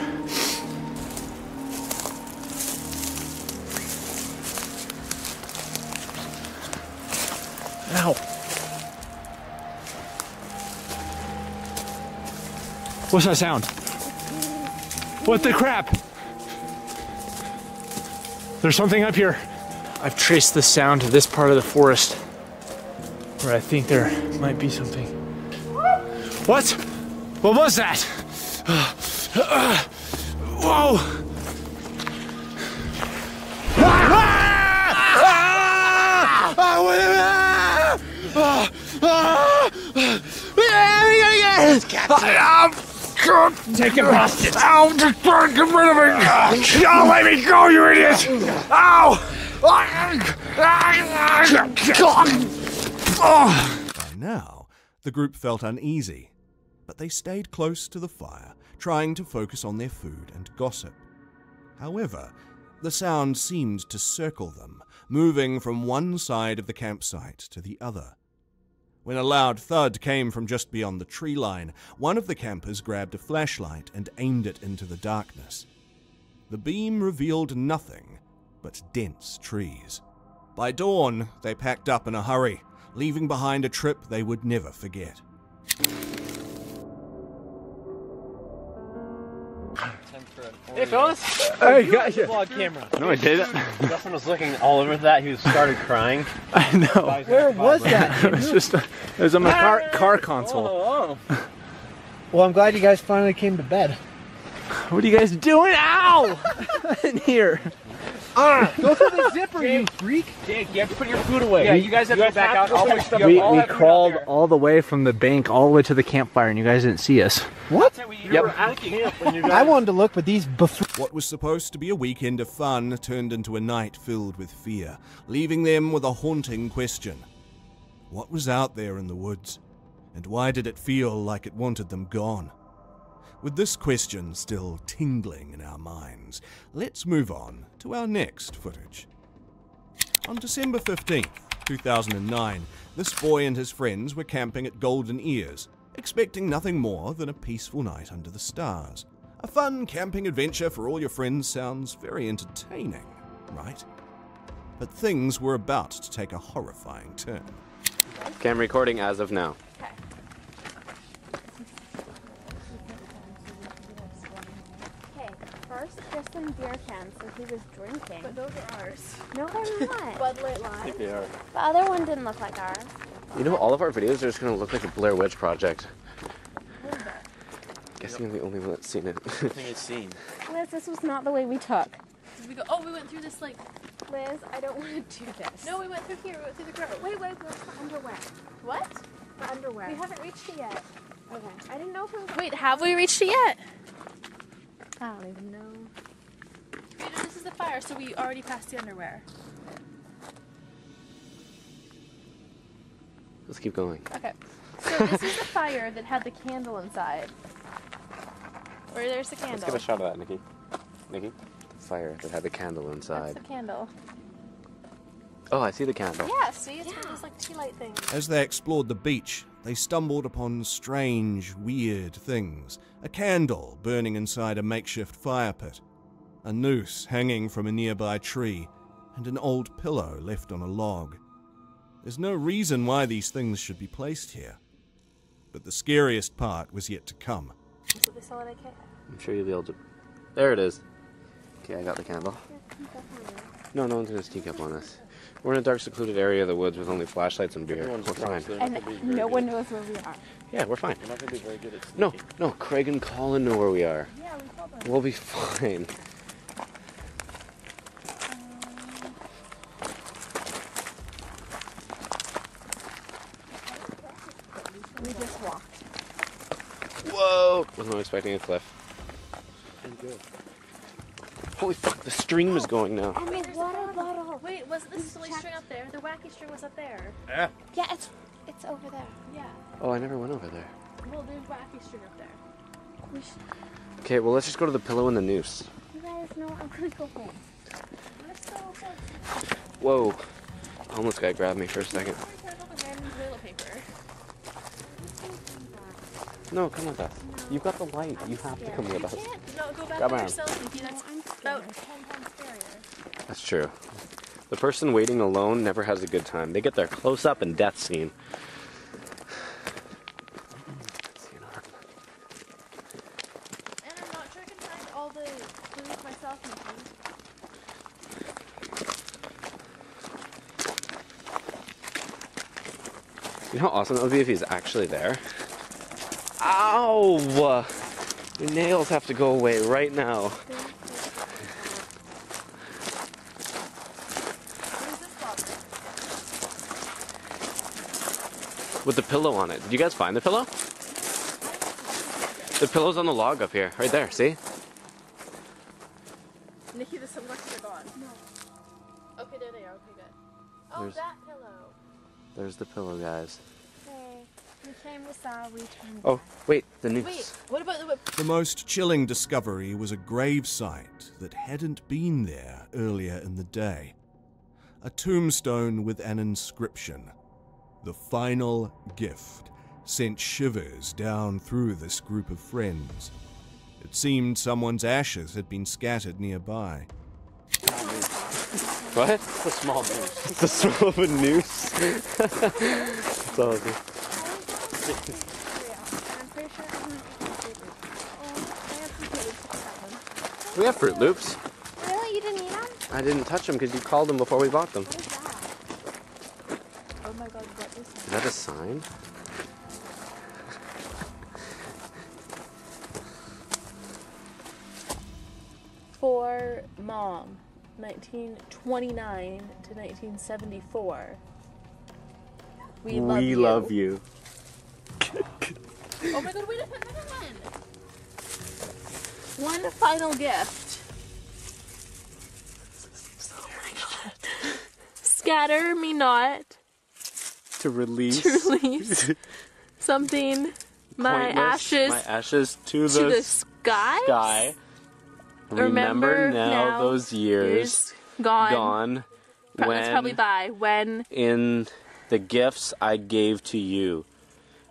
Ow. What's that sound? What the crap? There's something up here. I've traced the sound to this part of the forest where I think there might be something. What? What was that? Uh, uh, whoa! Ah! Ah! Ah! Ah! Ah! We gotta get it! Take it, bastard! Ow! Just try and get rid of it! Don't let me go, you idiot! Ow! Now, the group felt uneasy, but they stayed close to the fire, trying to focus on their food and gossip. However, the sound seemed to circle them, moving from one side of the campsite to the other. When a loud thud came from just beyond the tree line, one of the campers grabbed a flashlight and aimed it into the darkness. The beam revealed nothing but dense trees. By dawn, they packed up in a hurry, leaving behind a trip they would never forget. Hey, fellas! Hey, gotcha! Vlog camera. No, I did it. Justin was looking all over that. He started crying. I know. Where was that? It was just. A, it was on my car car console. Oh, oh. Well, I'm glad you guys finally came to bed. What are you guys doing? Ow! In here. Ah! Go through the zipper, Jake, you freak! Jake, you have to put your food away. Yeah, you guys have you to guys back have out. To stuff we all we crawled all the way from the bank all the way to the campfire, and you guys didn't see us. What? You yep. were out of camp when you guys... I wanted to look, but these... What was supposed to be a weekend of fun turned into a night filled with fear, leaving them with a haunting question. What was out there in the woods? And why did it feel like it wanted them gone? With this question still tingling in our minds, let's move on to our next footage. On December fifteenth, two thousand nine, this boy and his friends were camping at Golden Ears, expecting nothing more than a peaceful night under the stars. A fun camping adventure for all your friends sounds very entertaining, right? But things were about to take a horrifying turn. Okay, I'm recording as of now. Some beer cans, so he was drinking. But those are ours. No, they're not. Bud Light Lime. I think they are. The other one didn't look like ours. You know, all of our videos are just going to look like the Blair Witch Project. What is that? Guessing I'm the only one that's seen it. I think it's seen. Liz, this was not the way we took. Did we go? Oh, we went through this, like... Liz, I don't want to do this. No, we went through here. We went through the ground. Wait, wait, where's the underwear? What? The underwear. We haven't reached it yet. Okay. I didn't know if it was... Wait, have we reached it yet? I don't even know. This is the fire, so we already passed the underwear. Let's keep going. Okay. So this is the fire that had the candle inside. Where there's the candle. Let's give a shot of that, Nikki. Nikki? The fire that had the candle inside. That's the candle. Oh, I see the candle. Yeah, see? It's yeah. one of those like tea light things. As they explored the beach, they stumbled upon strange, weird things. A candle burning inside a makeshift fire pit. A noose hanging from a nearby tree, and an old pillow left on a log. There's no reason why these things should be placed here. But the scariest part was yet to come. I'm sure you'll be able to... There it is. Okay, I got the candle. No, no one's going to sneak up on us. We're in a dark, secluded area of the woods with only flashlights and beer. We're fine. And no one knows where we are. Yeah, we're fine. We're not going to be very good at sneaking. No, no, Craig and Colin know where we are. Yeah, we told them. We'll be fine. Wasn't expecting a cliff. Holy fuck, the stream is going now. And the water bottle. Wait, wasn't the silly string up there? The wacky string was up there. Yeah. Yeah, it's it's over there. Yeah. Oh, I never went over there. Well, there's wacky string up there. We should... Okay, well, let's just go to the pillow and the noose. You guys know I'm gonna go home. Let's go home. Whoa. Homeless guy grabbed me for a second. No, come with us. No. You've got the light. I'm you have scared. to come with us. You can't. No, go back Grab by yourself. You. That's about ten times scarier. That's true. The person waiting alone never has a good time. They get their close-up and death scene. You know how awesome that would be if he's actually there? Ow! Your nails have to go away right now. With the pillow on it. Did you guys find the pillow? The pillow's on the log up here, right there, see? Nikki, the sunglasses are gone. No. Okay, there they are. Okay, good. Oh, there's, that pillow. There's the pillow, guys. Okay. We came this hour, we came oh, wait, the noose. Wait, what about the whip? The most chilling discovery was a gravesite that hadn't been there earlier in the day. A tombstone with an inscription. The final gift sent shivers down through this group of friends. It seemed someone's ashes had been scattered nearby. What? It's a small noose. It's a small of a noose. It's all good. We have Fruit Loops. Really? You didn't eat them? I didn't touch them because you called them before we bought them. Is that a sign? For Mom, nineteen twenty-nine to nineteen seventy-four. We love we you. We love you. Oh my god, wait a minute, never mind. One final gift. Oh my god. Scatter me not. To release, to release something, my ashes, my ashes to the, to the sky. sky. Remember, Remember now, now those years, years gone, gone Pro when, that's probably by, when, in the gifts I gave to you.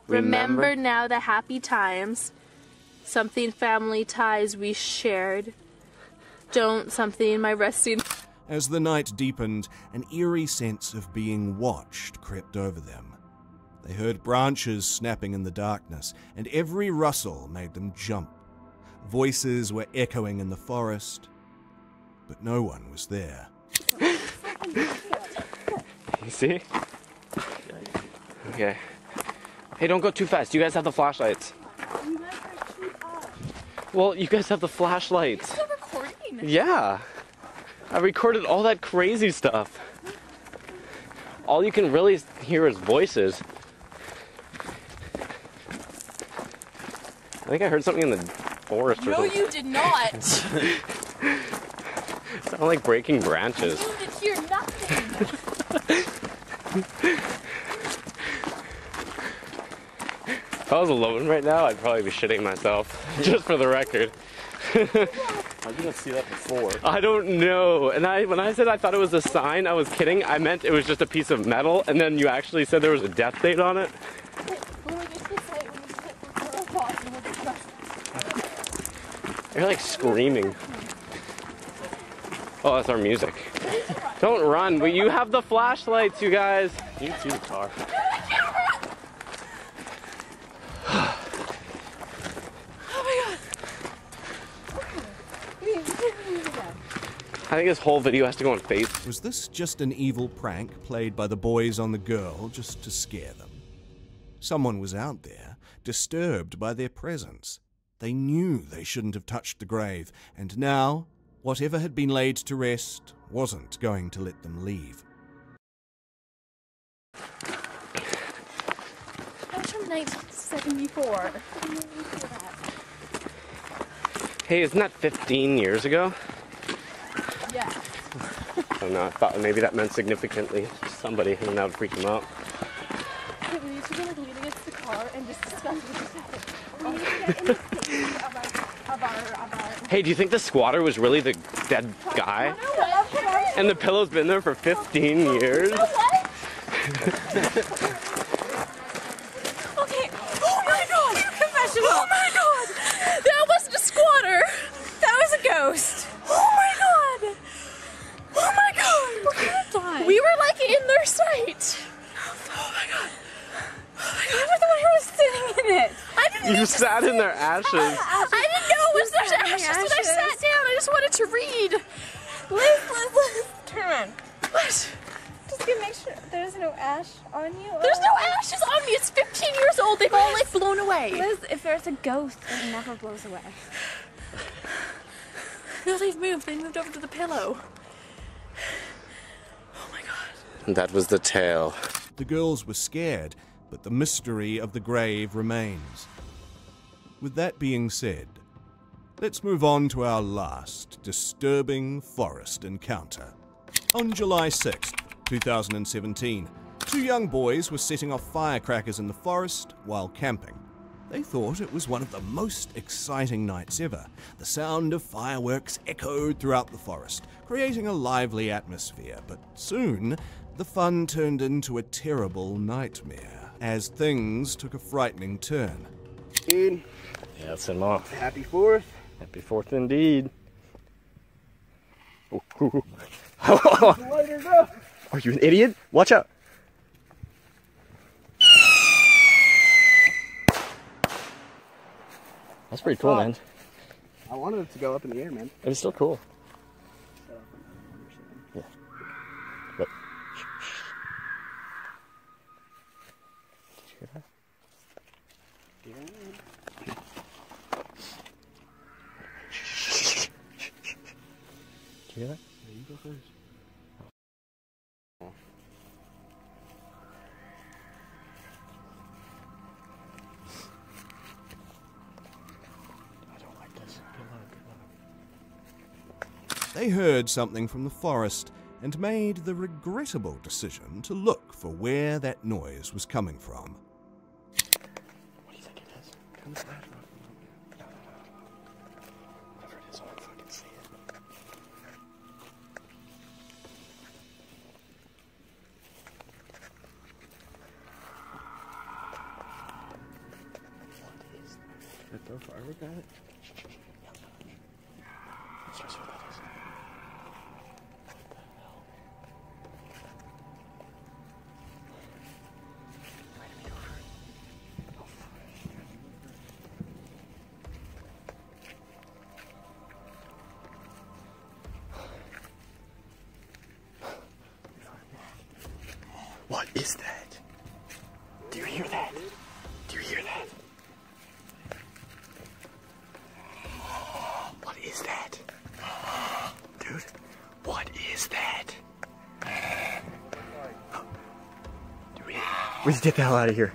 Remember, Remember now the happy times, something family ties we shared, don't something my resting. As the night deepened, an eerie sense of being watched crept over them. They heard branches snapping in the darkness, and every rustle made them jump. Voices were echoing in the forest, but no one was there. You see? Okay. Hey, don't go too fast. You guys have the flashlights. You guys are too up. Well, you guys have the flashlights. You're still recording. Yeah. I recorded all that crazy stuff. All you can really hear is voices. I think I heard something in the forest. No, or you did not. It sounded like breaking branches. You did hear nothing. If I was alone right now, I'd probably be shitting myself, just for the record. I didn't see that before. I don't know. And I, when I said I thought it was a sign, I was kidding. I meant it was just a piece of metal, and then you actually said there was a death date on it. You're like screaming. Oh, that's our music. Don't run, but you have the flashlights, you guys. You can see the car. I think this whole video has to go on Facebook. Was this just an evil prank played by the boys on the girl just to scare them? Someone was out there, disturbed by their presence. They knew they shouldn't have touched the grave, and now, whatever had been laid to rest wasn't going to let them leave. That's from nineteen seventy-four. Hey, isn't that fifteen years ago? Yeah. I don't know, I thought maybe that meant significantly to somebody, and that would freak them out. Okay, we need to go like lean against the car and just discuss what just happened. We need to get in the state of our, of our, of our... Hey, do you think the squatter was really the dead guy? And the pillow's been there for fifteen years? You know what? Okay, oh my god! You're confessional! Oh my god! That wasn't a squatter! That was a ghost! Oh my god! Oh my god! We're gonna die. We were like in their sight. Oh my god! Oh my god! I was the one who was sitting in it. I didn't. You sat in their ashes. I, I, I didn't know it was their ashes, ashes when I sat down. I just wanted to read. Liz, Liz, Liz, turn around. What? Just to make sure. there's no ash on you? There's no ashes on me! It's fifteen years old! They've all, like, blown away! Liz, if there's a ghost, it never blows away. No, they've moved. They moved over to the pillow. Oh, my God. And that was the tale. The girls were scared, but the mystery of the grave remains. With that being said, let's move on to our last disturbing forest encounter. On July sixth, two thousand seventeen, two young boys were setting off firecrackers in the forest while camping. They thought it was one of the most exciting nights ever. The sound of fireworks echoed throughout the forest, creating a lively atmosphere, but soon the fun turned into a terrible nightmare as things took a frightening turn. Dude. Yeah, it's him off. Happy Fourth. Happy Fourth indeed. Oh, oh, oh. Up. Are you an idiot? Watch out. That's pretty That's cool, hot. man. I wanted it to go up in the air, man. It was still cool. Yeah. Look. Did you hear that? Yeah. Do you hear that? Yeah, you go first. I don't like this. Good luck, good luck. They heard something from the forest and made the regrettable decision to look for where that noise was coming from. What do you think it is? Comes back. What is that? Do you hear that? Do you hear that? What is that? Dude, what is that? Oh. Do we, we need to get the hell out of here.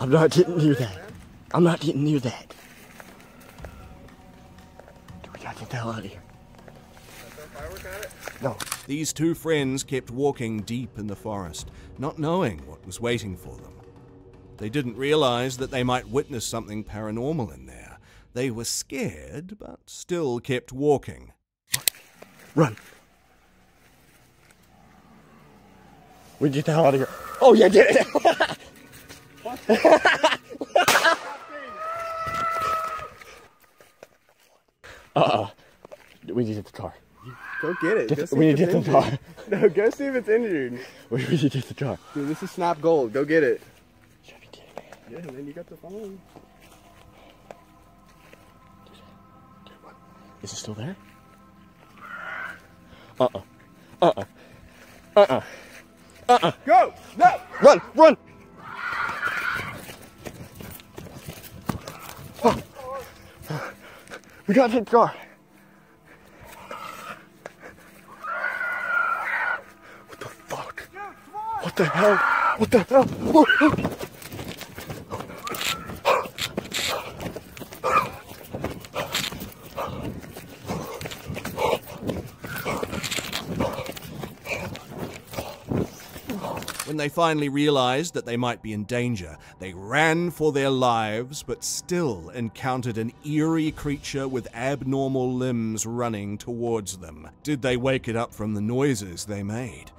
I'm not getting near that. I'm not getting near that. Dude, we gotta get the hell out of here. No. These two friends kept walking deep in the forest, not knowing what was waiting for them. They didn't realize that they might witness something paranormal in there. They were scared, but still kept walking. Run. We get the hell out of here. Oh, yeah, get it. What? Uh-oh. We need to get the car. Go get it. Get the, we need to get the car. No, go see if it's injured. We need to get the car. Dude, this is Snap Gold. Go get it. You gotta be kidding me. Yeah, and then you got the phone. Dude, dude, what? Is it still there? Uh-uh. Uh-uh. Uh-uh. Uh-uh. Go! No! Run! Run! Oh. Oh. We gotta hit the car. What the hell? What the hell? What the hell? When they finally realized that they might be in danger, they ran for their lives, but still encountered an eerie creature with abnormal limbs running towards them. Did they wake it up from the noises they made?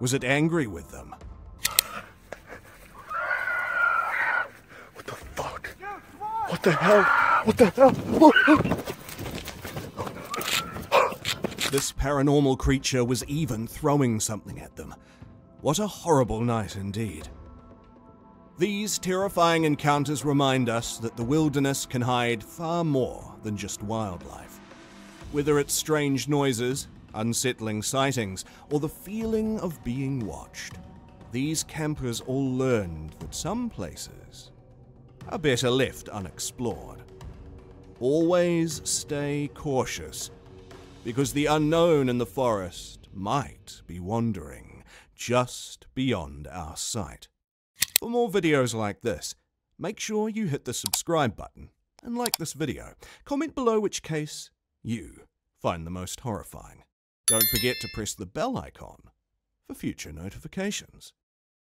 Was it angry with them? What the fuck? What the hell? What the hell? This paranormal creature was even throwing something at them. What a horrible night indeed. These terrifying encounters remind us that the wilderness can hide far more than just wildlife. Whether it's strange noises, unsettling sightings, or the feeling of being watched, these campers all learned that some places are better left unexplored. Always stay cautious, because the unknown in the forest might be wandering just beyond our sight. For more videos like this, make sure you hit the subscribe button and like this video. Comment below which case you find the most horrifying. Don't forget to press the bell icon for future notifications.